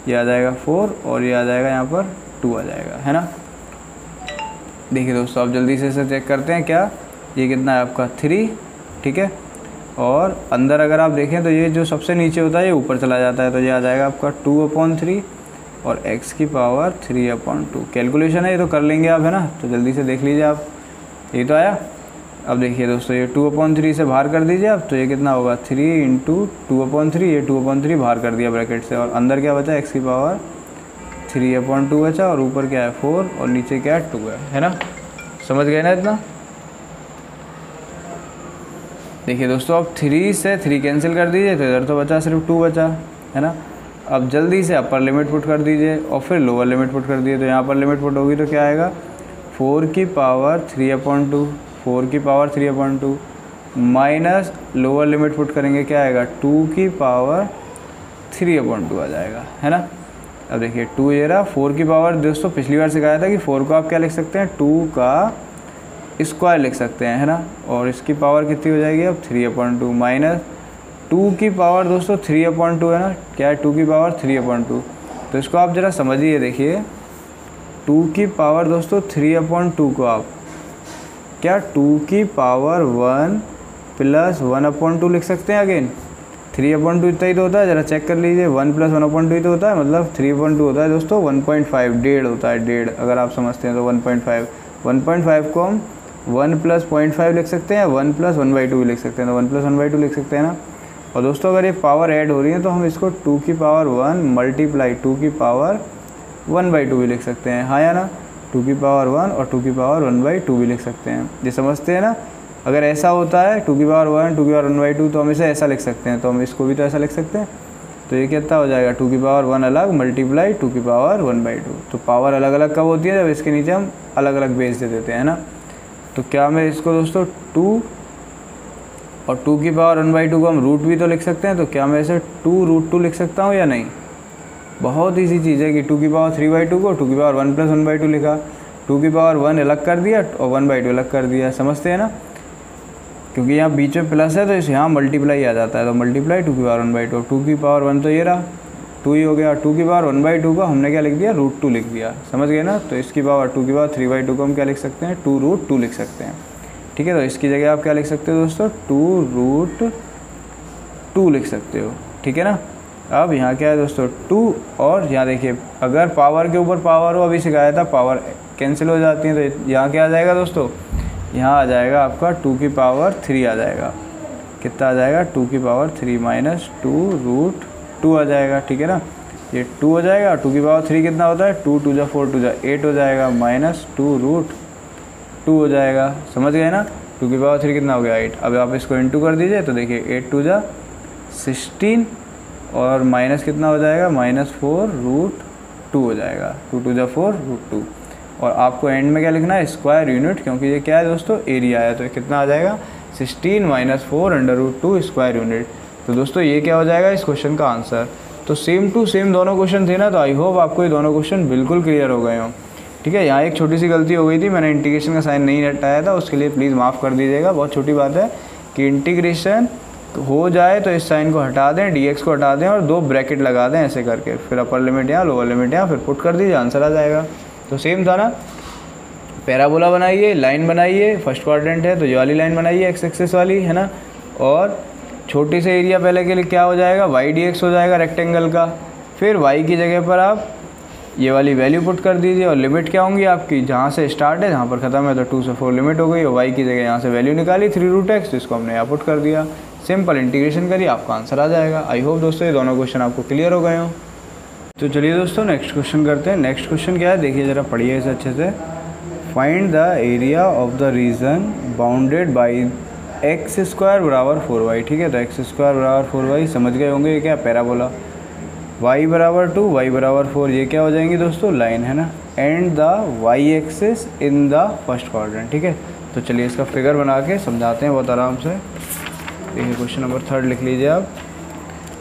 ये आ जाएगा 4, और ये आ जाएगा यहाँ पर 2 आ जाएगा है ना। देखिए दोस्तों आप जल्दी से इसे चेक करते हैं क्या, ये कितना है आपका 3, ठीक है। और अंदर अगर आप देखें तो ये जो सबसे नीचे होता है ये ऊपर चला जाता है, तो ये आ जाएगा आपका 2/3 और x की पावर 3/2। कैलकुलेशन है ये तो कर लेंगे आप है ना, तो जल्दी से देख लीजिए आप, ये तो आया। अब देखिए दोस्तों ये 2/3 से बाहर कर दीजिए आप, तो ये कितना होगा 3 × 2/3, ये 2/3 बाहर कर दिया ब्रैकेट से, और अंदर क्या बचा x की पावर 3/2 बचा, और ऊपर क्या है 4 और नीचे क्या है 2 है ना। समझ गए ना इतना। देखिए दोस्तों अब 3 से 3 कैंसिल कर दीजिए, तो इधर तो बचा सिर्फ 2 बचा है ना। अब जल्दी से अपर लिमिट पुट कर दीजिए और फिर लोअर लिमिट पुट कर दीजिए, तो यहाँ पर लिमिट पुट होगी तो क्या आएगा 4 की पावर 3/2, 4 की power 3/2 minus lower limit put करेंगे क्या आएगा 2 की पावर 3/2 आ जाएगा है ना। अब देखिए 2 ये रहा 4 की पावर दोस्तों पिछली बार सिखाया था कि 4 को आप क्या लिख सकते हैं 2 का स्क्वायर लिख सकते हैं है ना। और इसकी पावर कितनी हो जाएगी अब 3/2 माइनस 2 की पावर दोस्तों 3/2 है ना। क्या है 2 की पावर 3/2 तो इसको आप ज़रा समझिए देखिए 2 की पावर दोस्तों 3/2 को आप क्या 2 की पावर 1 प्लस 1/2 लिख सकते हैं। अगेन 3/2 इतना ही तो होता है ज़रा चेक कर लीजिए 1 प्लस 1/2 ही तो होता है मतलब 3/2 होता है दोस्तों 1.5 डेढ़ होता है डेढ़ अगर आप समझते हैं तो 1.5 को हम 1 प्लस 0.5 लिख सकते हैं 1 प्लस 1/2 भी लिख सकते हैं तो 1 प्लस 1/2 लिख सकते हैं ना। और दोस्तों अगर ये पावर ऐड हो रही है तो हम इसको 2 की पावर 1 मल्टीप्लाई 2 की पावर 1/2 भी लिख सकते हैं हाँ या ना 2 की पावर 1 और 2 की पावर 1/2 भी लिख सकते हैं ये समझते हैं ना। अगर ऐसा होता है 2 की पावर 1 2 की पावर 1/2 तो हम इसे ऐसा लिख सकते हैं तो हम इसको भी तो ऐसा लिख सकते हैं तो ये कितना हो जाएगा 2 की पावर 1 अलग मल्टीप्लाई 2 की पावर 1/2। तो पावर अलग अलग कब होती है जब इसके नीचे हम अलग अलग बेस दे देते हैं ना। तो क्या मैं इसको दोस्तों 2 और 2 की पावर 1/2 को हम रूट भी तो लिख सकते हैं तो क्या मैं इसे 2√2 लिख सकता हूँ या नहीं। बहुत ईजी चीज़ है कि 2 की पावर 3/2 को 2 की पावर 1 प्लस 1/2 लिखा 2 की पावर 1 अलग कर दिया और 1/2 अलग कर दिया समझते हैं ना। क्योंकि यहाँ बीच में प्लस है तो इस यहाँ मल्टीप्लाई आ जाता है तो मल्टीप्लाई 2 की पावर 1/2 और 2 की पावर 1 तो ये रहा 2 ही हो गया 2 की पावर 1/2 को हमने क्या लिख दिया √2 लिख दिया समझ गए ना। तो इसकी पावर 2 की पावर 3/2 को हम क्या लिख सकते हैं 2√2 लिख सकते हैं ठीक है। तो इसकी जगह आप क्या लिख सकते हो दोस्तों 2√2 लिख सकते हो ठीक है ना। अब यहाँ क्या है दोस्तों 2 और यहाँ देखिए अगर पावर के ऊपर पावर हो अभी सिखाया था पावर कैंसिल हो जाती है तो यहाँ क्या आ जाएगा दोस्तों यहाँ आ जाएगा आपका 2 की पावर 3 आ जाएगा कितना आ जाएगा 2 की पावर 3 माइनस 2√2 आ जाएगा ठीक है ना। ये 2 हो जाएगा 2 की पावर 3 कितना होता है 2 2 जा 4 2 जा 8 हो जाएगा माइनस 2√2 हो जाएगा समझ गए ना। 2 की पावर 3 कितना हो गया 8। अब आप इसको इंटू कर दीजिए तो देखिए 8 2 जा 16 और माइनस कितना हो जाएगा माइनस 4√2 हो जाएगा 2 2 जा 4 रूट 2 और आपको एंड में क्या लिखना है स्क्वायर यूनिट क्योंकि ये क्या है दोस्तों एरिया है तो कितना आ जाएगा 16 माइनस 4√2 स्क्वायर यूनिट। तो दोस्तों ये क्या हो जाएगा इस क्वेश्चन का आंसर। तो सेम टू सेम दोनों क्वेश्चन थे ना तो आई होप आपको ये दोनों क्वेश्चन बिल्कुल क्लियर हो गए हों ठीक है। यहाँ एक छोटी सी गलती हो गई थी मैंने इंटीग्रेशन का साइन नहीं हटाया था उसके लिए प्लीज़ माफ़ कर दीजिएगा। बहुत छोटी बात है कि इंटीग्रेशन हो जाए तो इस साइन को हटा दें dx को हटा दें और 2 ब्रैकेट लगा दें ऐसे करके फिर अपर लिमिट यहाँ लोअर लिमिट यहाँ फिर पुट कर दीजिए आंसर आ जाएगा। तो सेम था ना पैराबोला बनाइए लाइन बनाइए फर्स्ट क्वाड्रेंट है तो ये वाली लाइन बनाइए एक्स एक्सेस वाली है ना और छोटे से एरिया पहले के लिए क्या हो जाएगा वाई dx हो जाएगा रेक्टेंगल का फिर वाई की जगह पर आप ये वाली वैल्यू पुट कर दीजिए और लिमिट क्या होंगी आपकी जहाँ से स्टार्ट है जहाँ पर ख़त्म है तो 2 से 4 लिमिट हो गई और वाई की जगह यहाँ से वैल्यू निकाली 3√x इसको हमने यहाँ पुट कर दिया सिंपल इंटीग्रेशन करिए आपका आंसर आ जाएगा। आई होप दोस्तों ये दोनों क्वेश्चन आपको क्लियर हो गए हों। तो चलिए दोस्तों नेक्स्ट क्वेश्चन करते हैं। नेक्स्ट क्वेश्चन क्या है देखिए ज़रा पढ़िए इसे अच्छे से। Find the area of the region bounded by x² = 4y ठीक है। तो x² = 4y समझ गए होंगे ये क्या पैराबोला y = 2 y = 4 ये क्या हो जाएंगी दोस्तों लाइन है ना and the y axis in the first quadrant ठीक है। तो चलिए इसका फिगर बना के समझाते हैं बहुत आराम से। देखिए क्वेश्चन नंबर 3 लिख लीजिए आप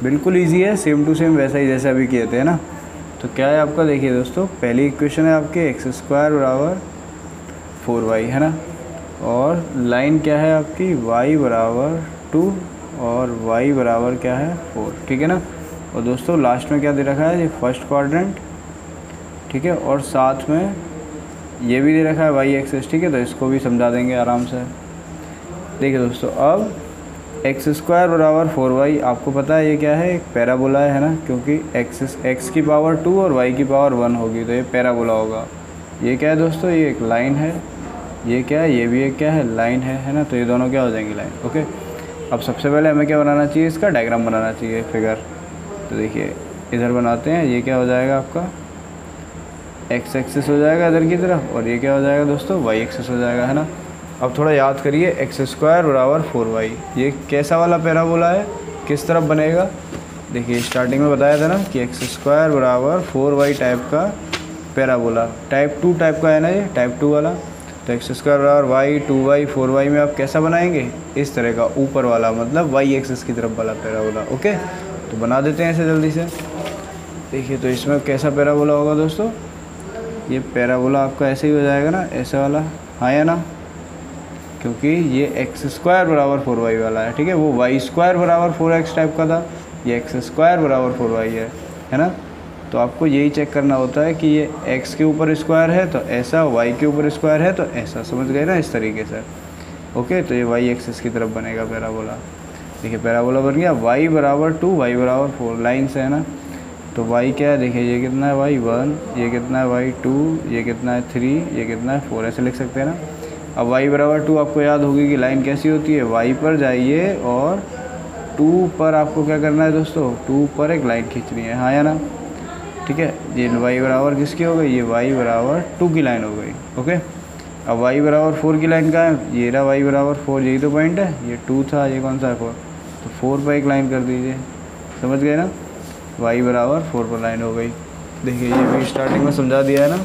बिल्कुल इजी है सेम टू सेम वैसा ही जैसे अभी किए थे ना। तो क्या है आपका देखिए दोस्तों पहली इक्वेशन है आपके x² = 4y है ना और लाइन क्या है आपकी y = 2 और y = क्या है 4 ठीक है ना। और दोस्तों लास्ट में क्या दे रखा है ये फर्स्ट क्वाड्रेंट ठीक है और साथ में ये भी दे रखा है y एक्सिस ठीक है। तो इसको भी समझा देंगे आराम से। देखिए दोस्तों अब x² = 4y आपको पता है ये क्या है एक पैराबोला है ना क्योंकि x की पावर 2 और y की पावर 1 होगी तो ये पैराबोला होगा। ये क्या है दोस्तों ये एक लाइन है ये क्या है ये भी एक क्या है लाइन है ना। तो ये दोनों क्या हो जाएंगी लाइन ओके। अब सबसे पहले हमें क्या बनाना चाहिए इसका डायग्राम बनाना चाहिए फिगर। तो देखिए इधर बनाते हैं ये क्या हो जाएगा आपका x एक्सिस हो जाएगा इधर की तरफ और ये क्या हो जाएगा दोस्तों y एक्सिस हो जाएगा है ना। अब थोड़ा याद करिए x² = 4y ये कैसा वाला पैराबोला है किस तरफ बनेगा। देखिए स्टार्टिंग में बताया था ना कि x² = 4y टाइप का पैराबोला टाइप 2 टाइप का है ना ये टाइप 2 वाला। तो x² = y 2y 4y में आप कैसा बनाएंगे इस तरह का ऊपर वाला मतलब y एक्सिस की तरफ वाला पैराबोला ओके। तो बना देते हैं ऐसे जल्दी से। देखिए तो इसमें कैसा पैराबोला होगा दोस्तों, ये पैराबोला आपका ऐसे ही हो जाएगा ना, ऐसा वाला, हाँ या ना, क्योंकि ये एक्स स्क्वायर बराबर 4y वाला है, ठीक है। वो वाई स्क्वायर बराबर 4x टाइप का था, ये एक्स स्क्वायर बराबर 4y है ना। तो आपको यही चेक करना होता है कि ये x के ऊपर स्क्वायर है तो ऐसा, y के ऊपर स्क्वायर है तो ऐसा, समझ गए ना, इस तरीके से। ओके, तो ये y एक्सिस की तरफ बनेगा पैराबोला। देखिए पैराबोला बन गया, y बराबर 2, y बराबर 4 लाइन्स है ना। तो y क्या है, देखिए ये कितना है y 1, ये कितना है y 2, ये कितना है 3, ये कितना है 4, ऐसे लिख सकते हैं ना। अब y बराबर 2 आपको याद होगी कि लाइन कैसी होती है, y पर जाइए और 2 पर आपको क्या करना है दोस्तों, 2 पर एक लाइन खींचनी है, हाँ या ना, ठीक है। ये y बराबर किसकी हो गई, ये y बराबर 2 की लाइन हो गई। ओके, अब y बराबर 4 की लाइन कहाँ है, ये रहा y बराबर 4, यही तो पॉइंट है, ये 2 था, ये कौन सा है 4, तो 4 पर एक लाइन कर दीजिए, समझ गए ना, y बराबर 4 पर लाइन हो गई। देखिए ये भी स्टार्टिंग में समझा दिया है ना,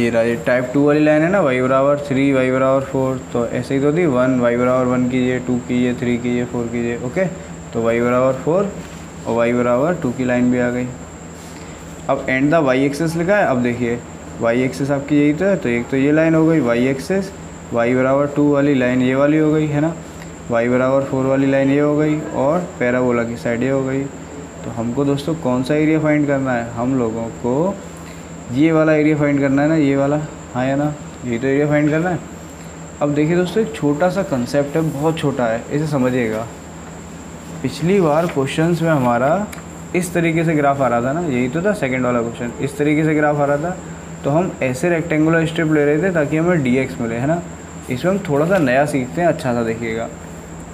ये रहा, ये टाइप 2 वाली लाइन है ना, y बराबर 3, y बराबर 4, तो ऐसे ही तो दी 1, y बराबर 1 कीजिए, 2 कीजिए, 3 कीजिए, 4 कीजिए, ओके। तो y बराबर 4 और y बराबर 2 की लाइन भी आ गई। अब एंड द y एक्सेस लिखा है, अब देखिए y एक्सेस आपकी यही तो है, तो एक तो ये लाइन हो गई y एक्सेस, y बराबर 2 वाली लाइन ये वाली हो गई है ना, y बराबर 4 वाली लाइन ये हो गई, और पैराबोला की साइड ये हो गई। तो हमको दोस्तों कौन सा एरिया फाइंड करना है, हम लोगों को ये वाला एरिया फाइंड करना है ना, ये वाला, हाँ या ना, यही तो एरिया फाइंड करना है। अब देखिए दोस्तों एक छोटा सा कंसेप्ट है, बहुत छोटा है, इसे समझिएगा। पिछली बार क्वेश्चंस में हमारा इस तरीके से ग्राफ आ रहा था ना, यही तो था सेकंड वाला क्वेश्चन, इस तरीके से ग्राफ आ रहा था। तो हम ऐसे रेक्टेंगुलर स्ट्रिप ले रहे थे ताकि हमें dx मिले, है ना। इसमें हम थोड़ा सा नया सीखते हैं, अच्छा सा देखिएगा।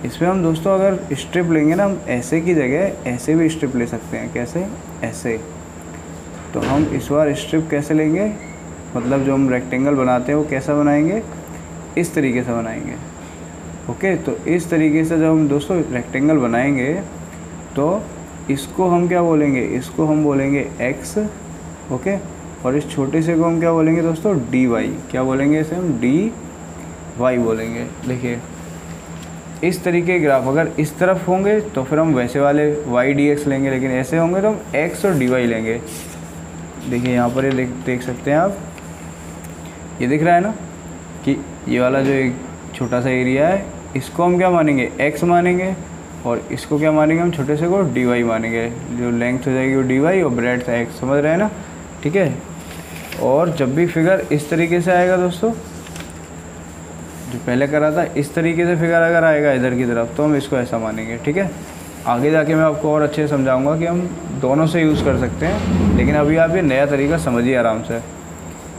इसमें हम दोस्तों अगर स्ट्रिप लेंगे ना, हम ऐसे की जगह ऐसे भी स्ट्रिप ले सकते हैं, कैसे, ऐसे। तो हम इस बार स्ट्रिप कैसे लेंगे, मतलब जो हम रेक्टेंगल बनाते हैं वो कैसा बनाएंगे, इस तरीके से बनाएंगे। ओके, तो इस तरीके से जब हम दोस्तों रेक्टेंगल बनाएंगे तो इसको हम क्या बोलेंगे, इसको हम बोलेंगे x, ओके, और इस छोटे से को हम क्या बोलेंगे दोस्तों, dy, क्या बोलेंगे इसे हम, dy बोलेंगे। देखिए इस तरीके ग्राफ अगर इस तरफ होंगे तो फिर हम वैसे वाले y dx लेंगे, लेकिन ऐसे होंगे तो हम x और dy लेंगे। देखिए यहाँ पर ये देख सकते हैं आप, ये दिख रहा है ना कि ये वाला जो एक छोटा सा एरिया है, इसको हम क्या मानेंगे, x मानेंगे, और इसको क्या मानेंगे हम, छोटे से को dy मानेंगे, जो लेंथ हो जाएगी वो dy और ब्रेड्थ x, समझ रहे हैं ना, ठीक है। और जब भी फिगर इस तरीके से आएगा दोस्तों, जो पहले करा था, इस तरीके से फिगर अगर आएगा इधर की तरफ तो हम इसको ऐसा मानेंगे, ठीक है। आगे जाके मैं आपको और अच्छे से समझाऊँगा कि हम दोनों से यूज़ कर सकते हैं, लेकिन अभी आप ये नया तरीका समझिए आराम से,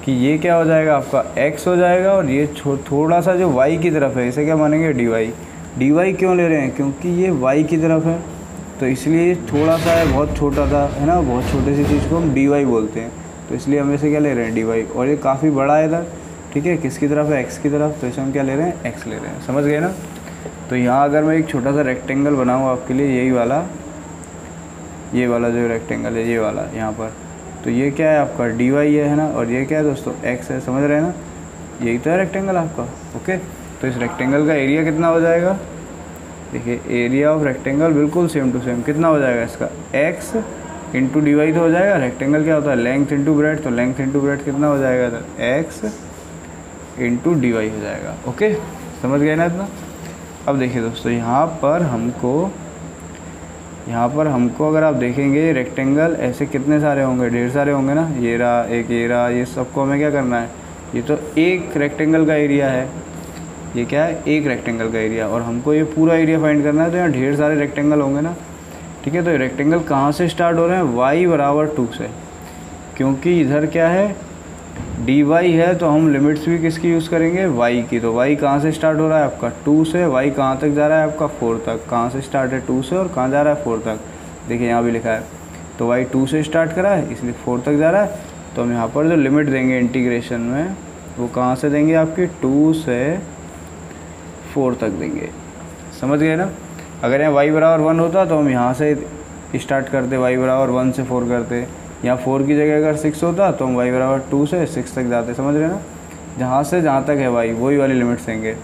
कि ये क्या हो जाएगा आपका x हो जाएगा, और ये थोड़ा सा जो y की तरफ है इसे क्या मानेंगे, dy। dy क्यों ले रहे हैं, क्योंकि ये y की तरफ है, तो इसलिए थोड़ा सा है, बहुत छोटा था है ना, बहुत छोटी सी चीज़ को हम dy बोलते हैं, तो इसलिए हम इसे क्या ले रहे हैं, dy। और ये काफ़ी बड़ा है इधर, ठीक है, किसकी तरफ है, x की तरफ, तो इसे हम क्या ले रहे हैं, x ले रहे हैं, समझ गए ना। तो यहाँ अगर मैं एक छोटा सा रेक्टेंगल बनाऊँ आपके लिए, यही वाला, ये वाला जो रेक्टेंगल है, ये वाला यहाँ पर, तो ये क्या है आपका dy है ना, और ये क्या है दोस्तों x है, समझ रहे हैं ना, यही तो है रेक्टेंगल आपका। ओके, तो इस रेक्टेंगल का एरिया कितना हो जाएगा, देखिए एरिया ऑफ रेक्टेंगल बिल्कुल सेम टू सेम, कितना हो जाएगा इसका, x इंटू डी वाई तो हो जाएगा, रेक्टेंगल क्या होता है, लेंथ इंटू ब्रेड, तो लेंथ इंटू ब्रेड कितना हो जाएगा, तो x इंटू डी वाई हो जाएगा। ओके, समझ गए ना इतना। अब देखिए दोस्तों यहाँ पर हमको अगर आप देखेंगे रेक्टेंगल ऐसे कितने सारे होंगे, ढेर सारे होंगे ना, ये रहा एक, ये रहा, ये सबको हमें क्या करना है, ये तो एक रेक्टेंगल का एरिया है, ये क्या है, एक रेक्टेंगल का एरिया, और हमको ये पूरा एरिया फाइंड करना है, तो यहाँ ढेर सारे रेक्टेंगल होंगे ना, ठीक है। तो रेक्टेंगल कहाँ से स्टार्ट हो रहे हैं, y बराबर 2 से, क्योंकि इधर क्या है डी वाई है, तो हम लिमिट्स भी किसकी यूज़ करेंगे, वाई की। तो वाई कहाँ से स्टार्ट हो रहा है आपका 2 से, वाई कहाँ तक जा रहा है आपका 4 तक, कहाँ से स्टार्ट है 2 से और कहाँ जा रहा है 4 तक, देखिए यहाँ भी लिखा है। तो वाई 2 से स्टार्ट करा है इसलिए 4 तक जा रहा है, तो हम यहाँ पर जो लिमिट देंगे इंटीग्रेशन में वो कहाँ से देंगे आपकी 2 से 4 तक देंगे, समझ गए ना। अगर यहाँ वाई बराबर 1 होता तो हम यहाँ से स्टार्ट करते, वाई बराबर 1 से 4 करते, यहाँ 4 की जगह अगर 6 होता तो हम y बराबर 2 से 6 तक जाते, समझ रहे हैं ना। जहाँ से जहाँ तक है y वही वाली लिमिट्स देंगे,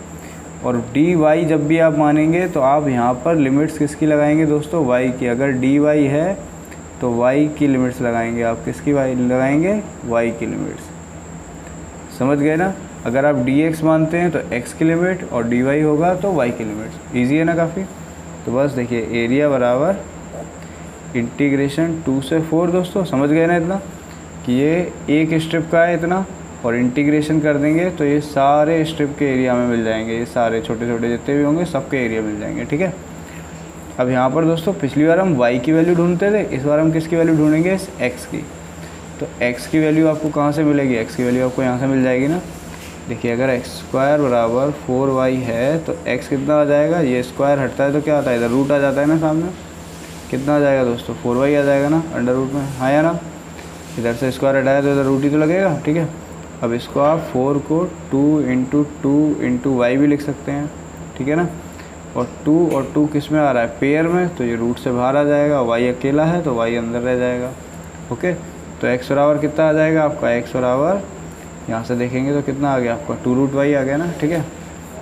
और dy जब भी आप मानेंगे तो आप यहाँ पर लिमिट्स किसकी लगाएंगे दोस्तों, y की। अगर dy है तो y की लिमिट्स लगाएंगे आप। किसकी y लगाएंगे? y की लिमिट्स। समझ गए ना? अगर आप dx मानते हैं तो x की लिमिट और dy होगा तो y की लिमिट्स। ईजी है ना काफ़ी? तो बस देखिए एरिया बराबर इंटीग्रेशन 2 से 4। दोस्तों समझ गए ना इतना कि ये एक स्ट्रिप का है इतना, और इंटीग्रेशन कर देंगे तो ये सारे स्ट्रिप के एरिया में मिल जाएंगे, ये सारे छोटे छोटे जितने भी होंगे सबके एरिया मिल जाएंगे। ठीक है। अब यहाँ पर दोस्तों पिछली बार हम y की वैल्यू ढूंढते थे, इस बार हम किसकी वैल्यू ढूंढेंगे? इस x की। तो x की वैल्यू आपको कहाँ से मिलेगी? x की वैल्यू आपको यहाँ से मिल जाएगी ना। देखिए अगर x² बराबर 4y है तो x कितना आ जाएगा? ये स्क्वायर हटता है तो क्या आता है? इधर रूट आ जाता है ना सामने। कितना आ जाएगा दोस्तों? 4y आ जाएगा ना अंडर रूट में। हाँ यार, इधर से स्क्वायर हटाया तो इधर रूट ही तो लगेगा। ठीक है। अब इसको आप 4 को 2 इंटू वाई भी लिख सकते हैं। ठीक है ना। और 2 किस में आ रहा है? पेयर में, तो ये रूट से बाहर आ जाएगा। वाई अकेला है तो वाई अंदर रह जाएगा। ओके। तो एक्स बराबर कितना आ जाएगा आपका? एक्स बराबर यहाँ से देखेंगे तो कितना आ गया आपका? 2√y आ गया ना। ठीक है।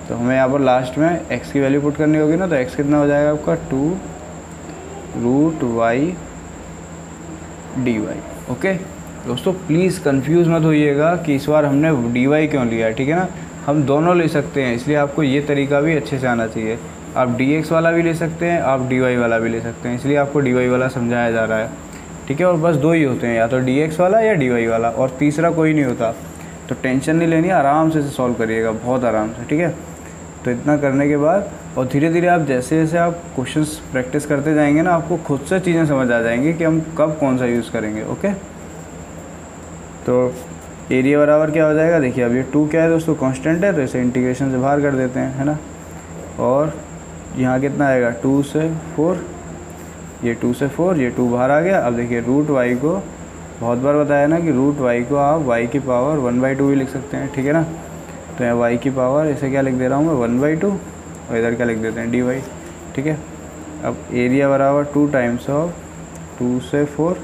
तो हमें यहाँ पर लास्ट में एक्स की वैल्यू पुट करनी होगी ना, तो एक्स कितना हो जाएगा आपका? 2√y dy। ओके दोस्तों प्लीज़ कंफ्यूज मत होइएगा कि इस बार हमने dy क्यों लिया है। ठीक है ना। हम दोनों ले सकते हैं, इसलिए आपको ये तरीका भी अच्छे से आना चाहिए। आप dx वाला भी ले सकते हैं, आप dy वाला भी ले सकते हैं, इसलिए आपको dy वाला समझाया जा रहा है। ठीक है। और बस दो ही होते हैं, या तो dx वाला या dy वाला, और तीसरा कोई नहीं होता। तो टेंशन नहीं लेनी, आराम से सॉल्व करिएगा, बहुत आराम से। ठीक है। तो इतना करने के बाद और धीरे धीरे आप जैसे जैसे आप क्वेश्चन प्रैक्टिस करते जाएंगे ना, आपको खुद से चीज़ें समझ आ जाएंगी कि हम कब कौन सा यूज़ करेंगे। ओके। तो एरिया बराबर क्या हो जाएगा? देखिए अब ये 2 क्या है दोस्तों? कांस्टेंट है, तो इसे इंटीग्रेशन से बाहर कर देते हैं, है ना। और यहाँ कितना आएगा? 2 से 4। ये 2 से 4, ये 2 बाहर आ गया। अब देखिए रूट वाई को बहुत बार बताया ना कि रूट वाई को आप वाई की पावर 1/2 भी लिख सकते हैं। ठीक है ना। तो यहाँ वाई की पावर इसे क्या लिख दे रहा हूँ मैं? 1/2, और इधर क्या लिख देते हैं? dy। ठीक है। अब एरिया बराबर 2 टाइम्स ऑफ 2 से 4।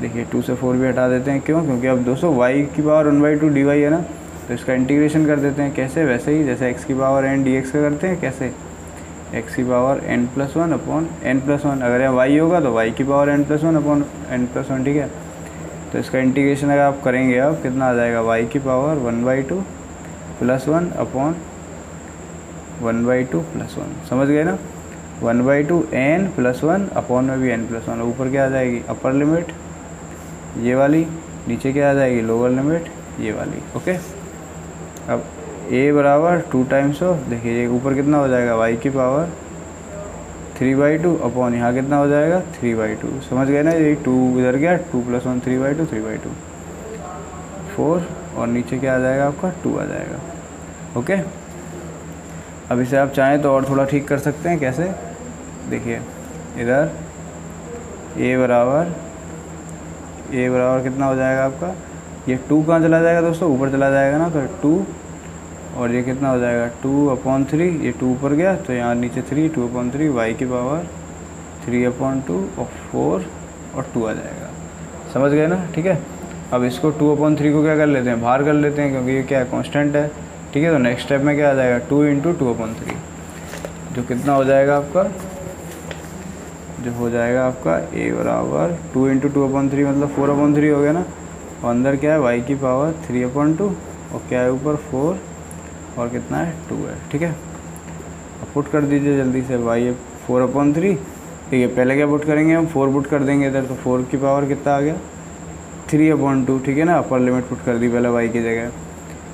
देखिए 2 से 4 भी हटा देते हैं। क्यों? क्योंकि अब दोस्तों y की पावर 1/2 dy है ना, तो इसका इंटीग्रेशन कर देते हैं। कैसे? वैसे ही जैसे x की पावर n dx का करते हैं। कैसे? x की पावर n+1 अपॉन n+1। अगर यहाँ y होगा तो y की पावर n+1 अपॉन n+1। ठीक है। तो इसका इंटीग्रेशन अगर आप करेंगे अब कितना आ जाएगा? y की पावर 1/2 + 1 अपॉन 1/2 + 1। समझ गए ना? 1/2 n + 1 अपॉन में भी n+1। ऊपर क्या आ जाएगी? अपर लिमिट ये वाली, नीचे क्या आ जाएगी? लोअर लिमिट ये वाली। ओके। अब a बराबर 2 टाइम्स ऑफ, देखिए ये ऊपर कितना हो जाएगा? y की पावर 3/2 अपॉन यहाँ कितना हो जाएगा? 3/2। समझ गए ना? ये 2 इधर गया, 2 + 1 3/2 4, और नीचे क्या आ जाएगा आपका? 2 आ जाएगा। ओके। अब इसे आप चाहें तो और थोड़ा ठीक कर सकते हैं। कैसे? देखिए इधर a बराबर कितना हो जाएगा आपका? ये 2 कहाँ चला जाएगा दोस्तों? ऊपर चला जाएगा ना, तो 2, और ये कितना हो जाएगा? 2/3। ये 2 ऊपर गया तो यहाँ नीचे 3, 2/3 वाई की पावर 3/2 और 4 और 2 आ जाएगा। समझ गए ना? ठीक है। अब इसको 2/3 को क्या कर लेते हैं? बाहर कर लेते हैं, क्योंकि ये क्या है? कॉन्स्टेंट है। ठीक है। तो नेक्स्ट स्टेप में क्या आ जाएगा? 2 इंटू 2/3, जो कितना हो जाएगा आपका? जो हो जाएगा आपका a बराबर 2 इंटू 2/3 मतलब 4/3 हो गया ना, और अंदर क्या है? y की पावर 3/2, और क्या है ऊपर? 4, और कितना है? 2 है। ठीक है। अब पुट कर दीजिए जल्दी से। y 4/3। ठीक है। पहले क्या पुट करेंगे हम? 4 पुट कर देंगे इधर, तो 4 की पावर कितना आ गया? 3/2। ठीक है ना। अपर लिमिट पुट कर दी पहले y की जगह,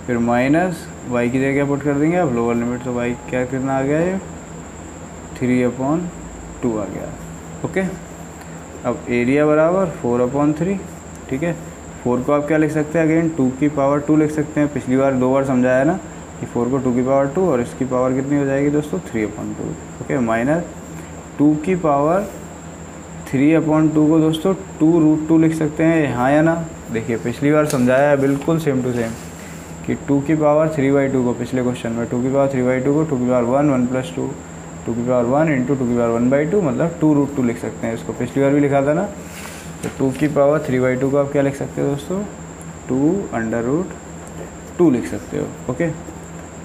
फिर माइनस y की जगह पुट कर देंगे अब लोअर लिमिट, तो y क्या कितना आ गया? ये 3/2 आ गया। ओके। अब एरिया बराबर 4/3। ठीक है। 4 को आप क्या लिख सकते हैं? अगेन 2 की पावर 2 लिख सकते हैं। पिछली बार 2 बार समझाया ना कि 4 को 2 की पावर 2 और इसकी पावर कितनी हो जाएगी दोस्तों? 3/2। ओके। माइनस 2 की पावर 3/2 को दोस्तों 2√2 लिख सकते हैं। हाँ या ना? देखिए पिछली बार समझाया है बिल्कुल सेम टू सेम कि 2 की पावर 3/2 को, पिछले क्वेश्चन में 2 की पावर 3/2 को 2 की पावर 1 1 + 2 2 की पावर 1 इंटू 2 की पावर 1/2 मतलब 2√2 लिख सकते हैं। इसको पिछली बार भी लिखा था ना, तो 2 की पावर 3/2 को आप क्या लिख सकते हो दोस्तों? 2√2 लिख सकते हो। ओके।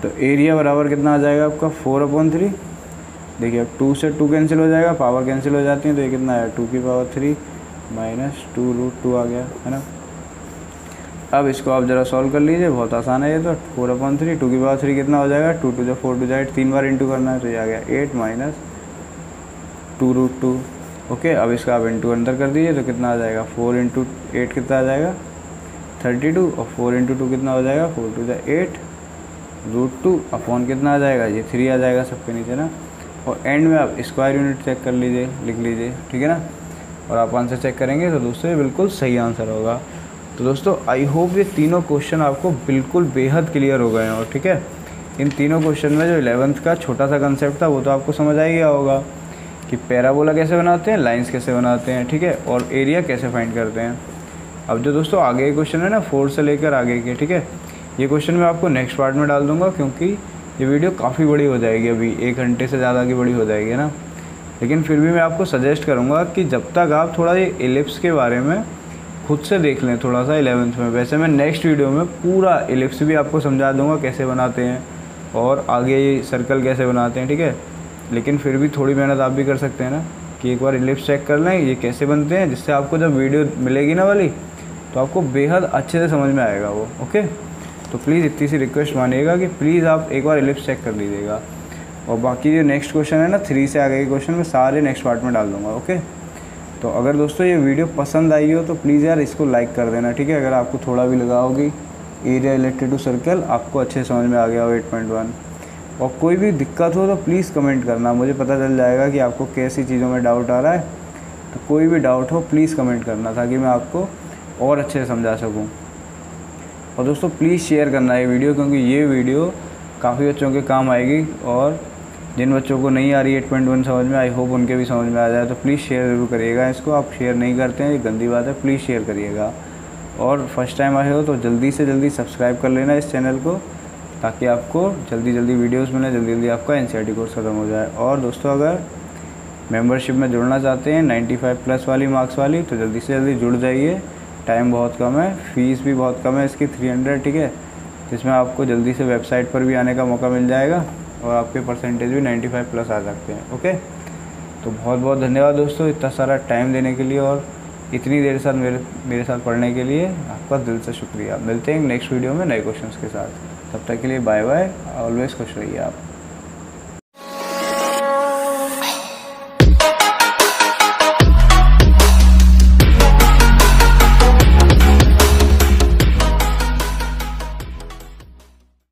तो एरिया बराबर कितना आ जाएगा आपका? 4/3, देखिए अब 2 से 2 कैंसिल हो जाएगा, पावर कैंसिल हो जाती है, तो ये कितना है 2 की पावर 3 माइनस 2√2 आ गया, है ना। अब इसको आप ज़रा सॉल्व कर लीजिए, बहुत आसान है ये तो। 4/3 2 की पावर 3 कितना हो जाएगा 2 2 4 2 8, 3 बार इंटू करना है तो ये आ गया 8 माइनस 2√2। ओके, अब इसका आप इंटू अंदर कर दीजिए तो कितना आ जाएगा 4 इंटू 8 कितना आ जाएगा 32, और 4 इंटू 2 कितना हो जाएगा 4 2 8 √2 अपॉन कितना आ जाएगा ये 3 आ जाएगा सबके नीचे ना। और एंड में आप स्क्वायर यूनिट चेक कर लीजिए, लिख लीजिए, ठीक है ना। और आप आंसर चेक करेंगे तो दोस्तों ये बिल्कुल सही आंसर होगा। तो दोस्तों आई होप ये तीनों क्वेश्चन आपको बिल्कुल बेहद क्लियर हो गए हैं, और ठीक है इन तीनों क्वेश्चन में जो 11th का छोटा सा कंसेप्ट था वो तो आपको समझ आ ही गया होगा कि पैराबोला कैसे बनाते हैं, लाइंस कैसे बनाते हैं, ठीक है, और एरिया कैसे फाइंड करते हैं। अब जो दोस्तों आगे के क्वेश्चन है ना 4 से लेकर आगे के, ठीक है, ये क्वेश्चन मैं आपको नेक्स्ट पार्ट में डाल दूंगा क्योंकि ये वीडियो काफ़ी बड़ी हो जाएगी, अभी 1 घंटे से ज़्यादा की बड़ी हो जाएगी ना। लेकिन फिर भी मैं आपको सजेस्ट करूँगा कि जब तक आप थोड़ा ये एलिप्स के बारे में खुद से देख लें थोड़ा सा 11th में। वैसे मैं नेक्स्ट वीडियो में पूरा एलिप्स भी आपको समझा दूँगा कैसे बनाते हैं, और आगे ये सर्कल कैसे बनाते हैं, ठीक है। लेकिन फिर भी थोड़ी मेहनत आप भी कर सकते हैं ना कि एक बार एलिप्स चेक कर लें ये कैसे बनते हैं, जिससे आपको जब वीडियो मिलेगी ना वाली तो आपको बेहद अच्छे से समझ में आएगा वो। ओके, तो प्लीज़ इतनी सी रिक्वेस्ट मानिएगा कि प्लीज़ आप एक बार एलिप्स चेक कर लीजिएगा, और बाकी जो नेक्स्ट क्वेश्चन है ना 3 से आगे के क्वेश्चन मैं सारे नेक्स्ट पार्ट में डाल दूँगा। ओके, तो अगर दोस्तों ये वीडियो पसंद आई हो तो प्लीज़ यार इसको लाइक कर देना, ठीक है। अगर आपको थोड़ा भी लगा होगी एरिया रिलेटेड टू सर्कल आपको अच्छे समझ में आ गया हो 8.1, और कोई भी दिक्कत हो तो प्लीज़ कमेंट करना, मुझे पता चल जाएगा कि आपको कैसी चीज़ों में डाउट आ रहा है। तो कोई भी डाउट हो प्लीज़ कमेंट करना ताकि मैं आपको और अच्छे से समझा सकूँ। और दोस्तों प्लीज़ शेयर करना ये वीडियो, क्योंकि ये वीडियो काफ़ी बच्चों के काम आएगी, और जिन बच्चों को नहीं आ रही 8.1 समझ में आई होप उनके भी समझ में आ जाए। तो प्लीज़ शेयर ज़रूर करिएगा इसको, आप शेयर नहीं करते हैं ये गंदी बात है, प्लीज़ शेयर करिएगा। और फर्स्ट टाइम आए हो तो जल्दी से जल्दी सब्सक्राइब कर लेना इस चैनल को, ताकि आपको जल्दी जल्दी वीडियोस मिलें, जल्दी जल्दी आपका एनसीईआरटी कोर्स ख़त्म हो जाए। और दोस्तों अगर मेंबरशिप में जुड़ना चाहते हैं 95+ वाली मार्क्स वाली तो जल्दी से जल्दी जुड़ जाइए, टाइम बहुत कम है, फ़ीस भी बहुत कम है इसकी 300, ठीक है, जिसमें आपको जल्दी से वेबसाइट पर भी आने का मौका मिल जाएगा, और आपके परसेंटेज भी 95+ आ सकते हैं। ओके, तो बहुत बहुत धन्यवाद दोस्तों इतना सारा टाइम देने के लिए, और इतनी देर साथ मेरे साथ पढ़ने के लिए आपका दिल से शुक्रिया। मिलते हैं नेक्स्ट वीडियो में नए क्वेश्चंस के साथ, तब तक के लिए बाय बाय, ऑलवेज खुश रहिए आप।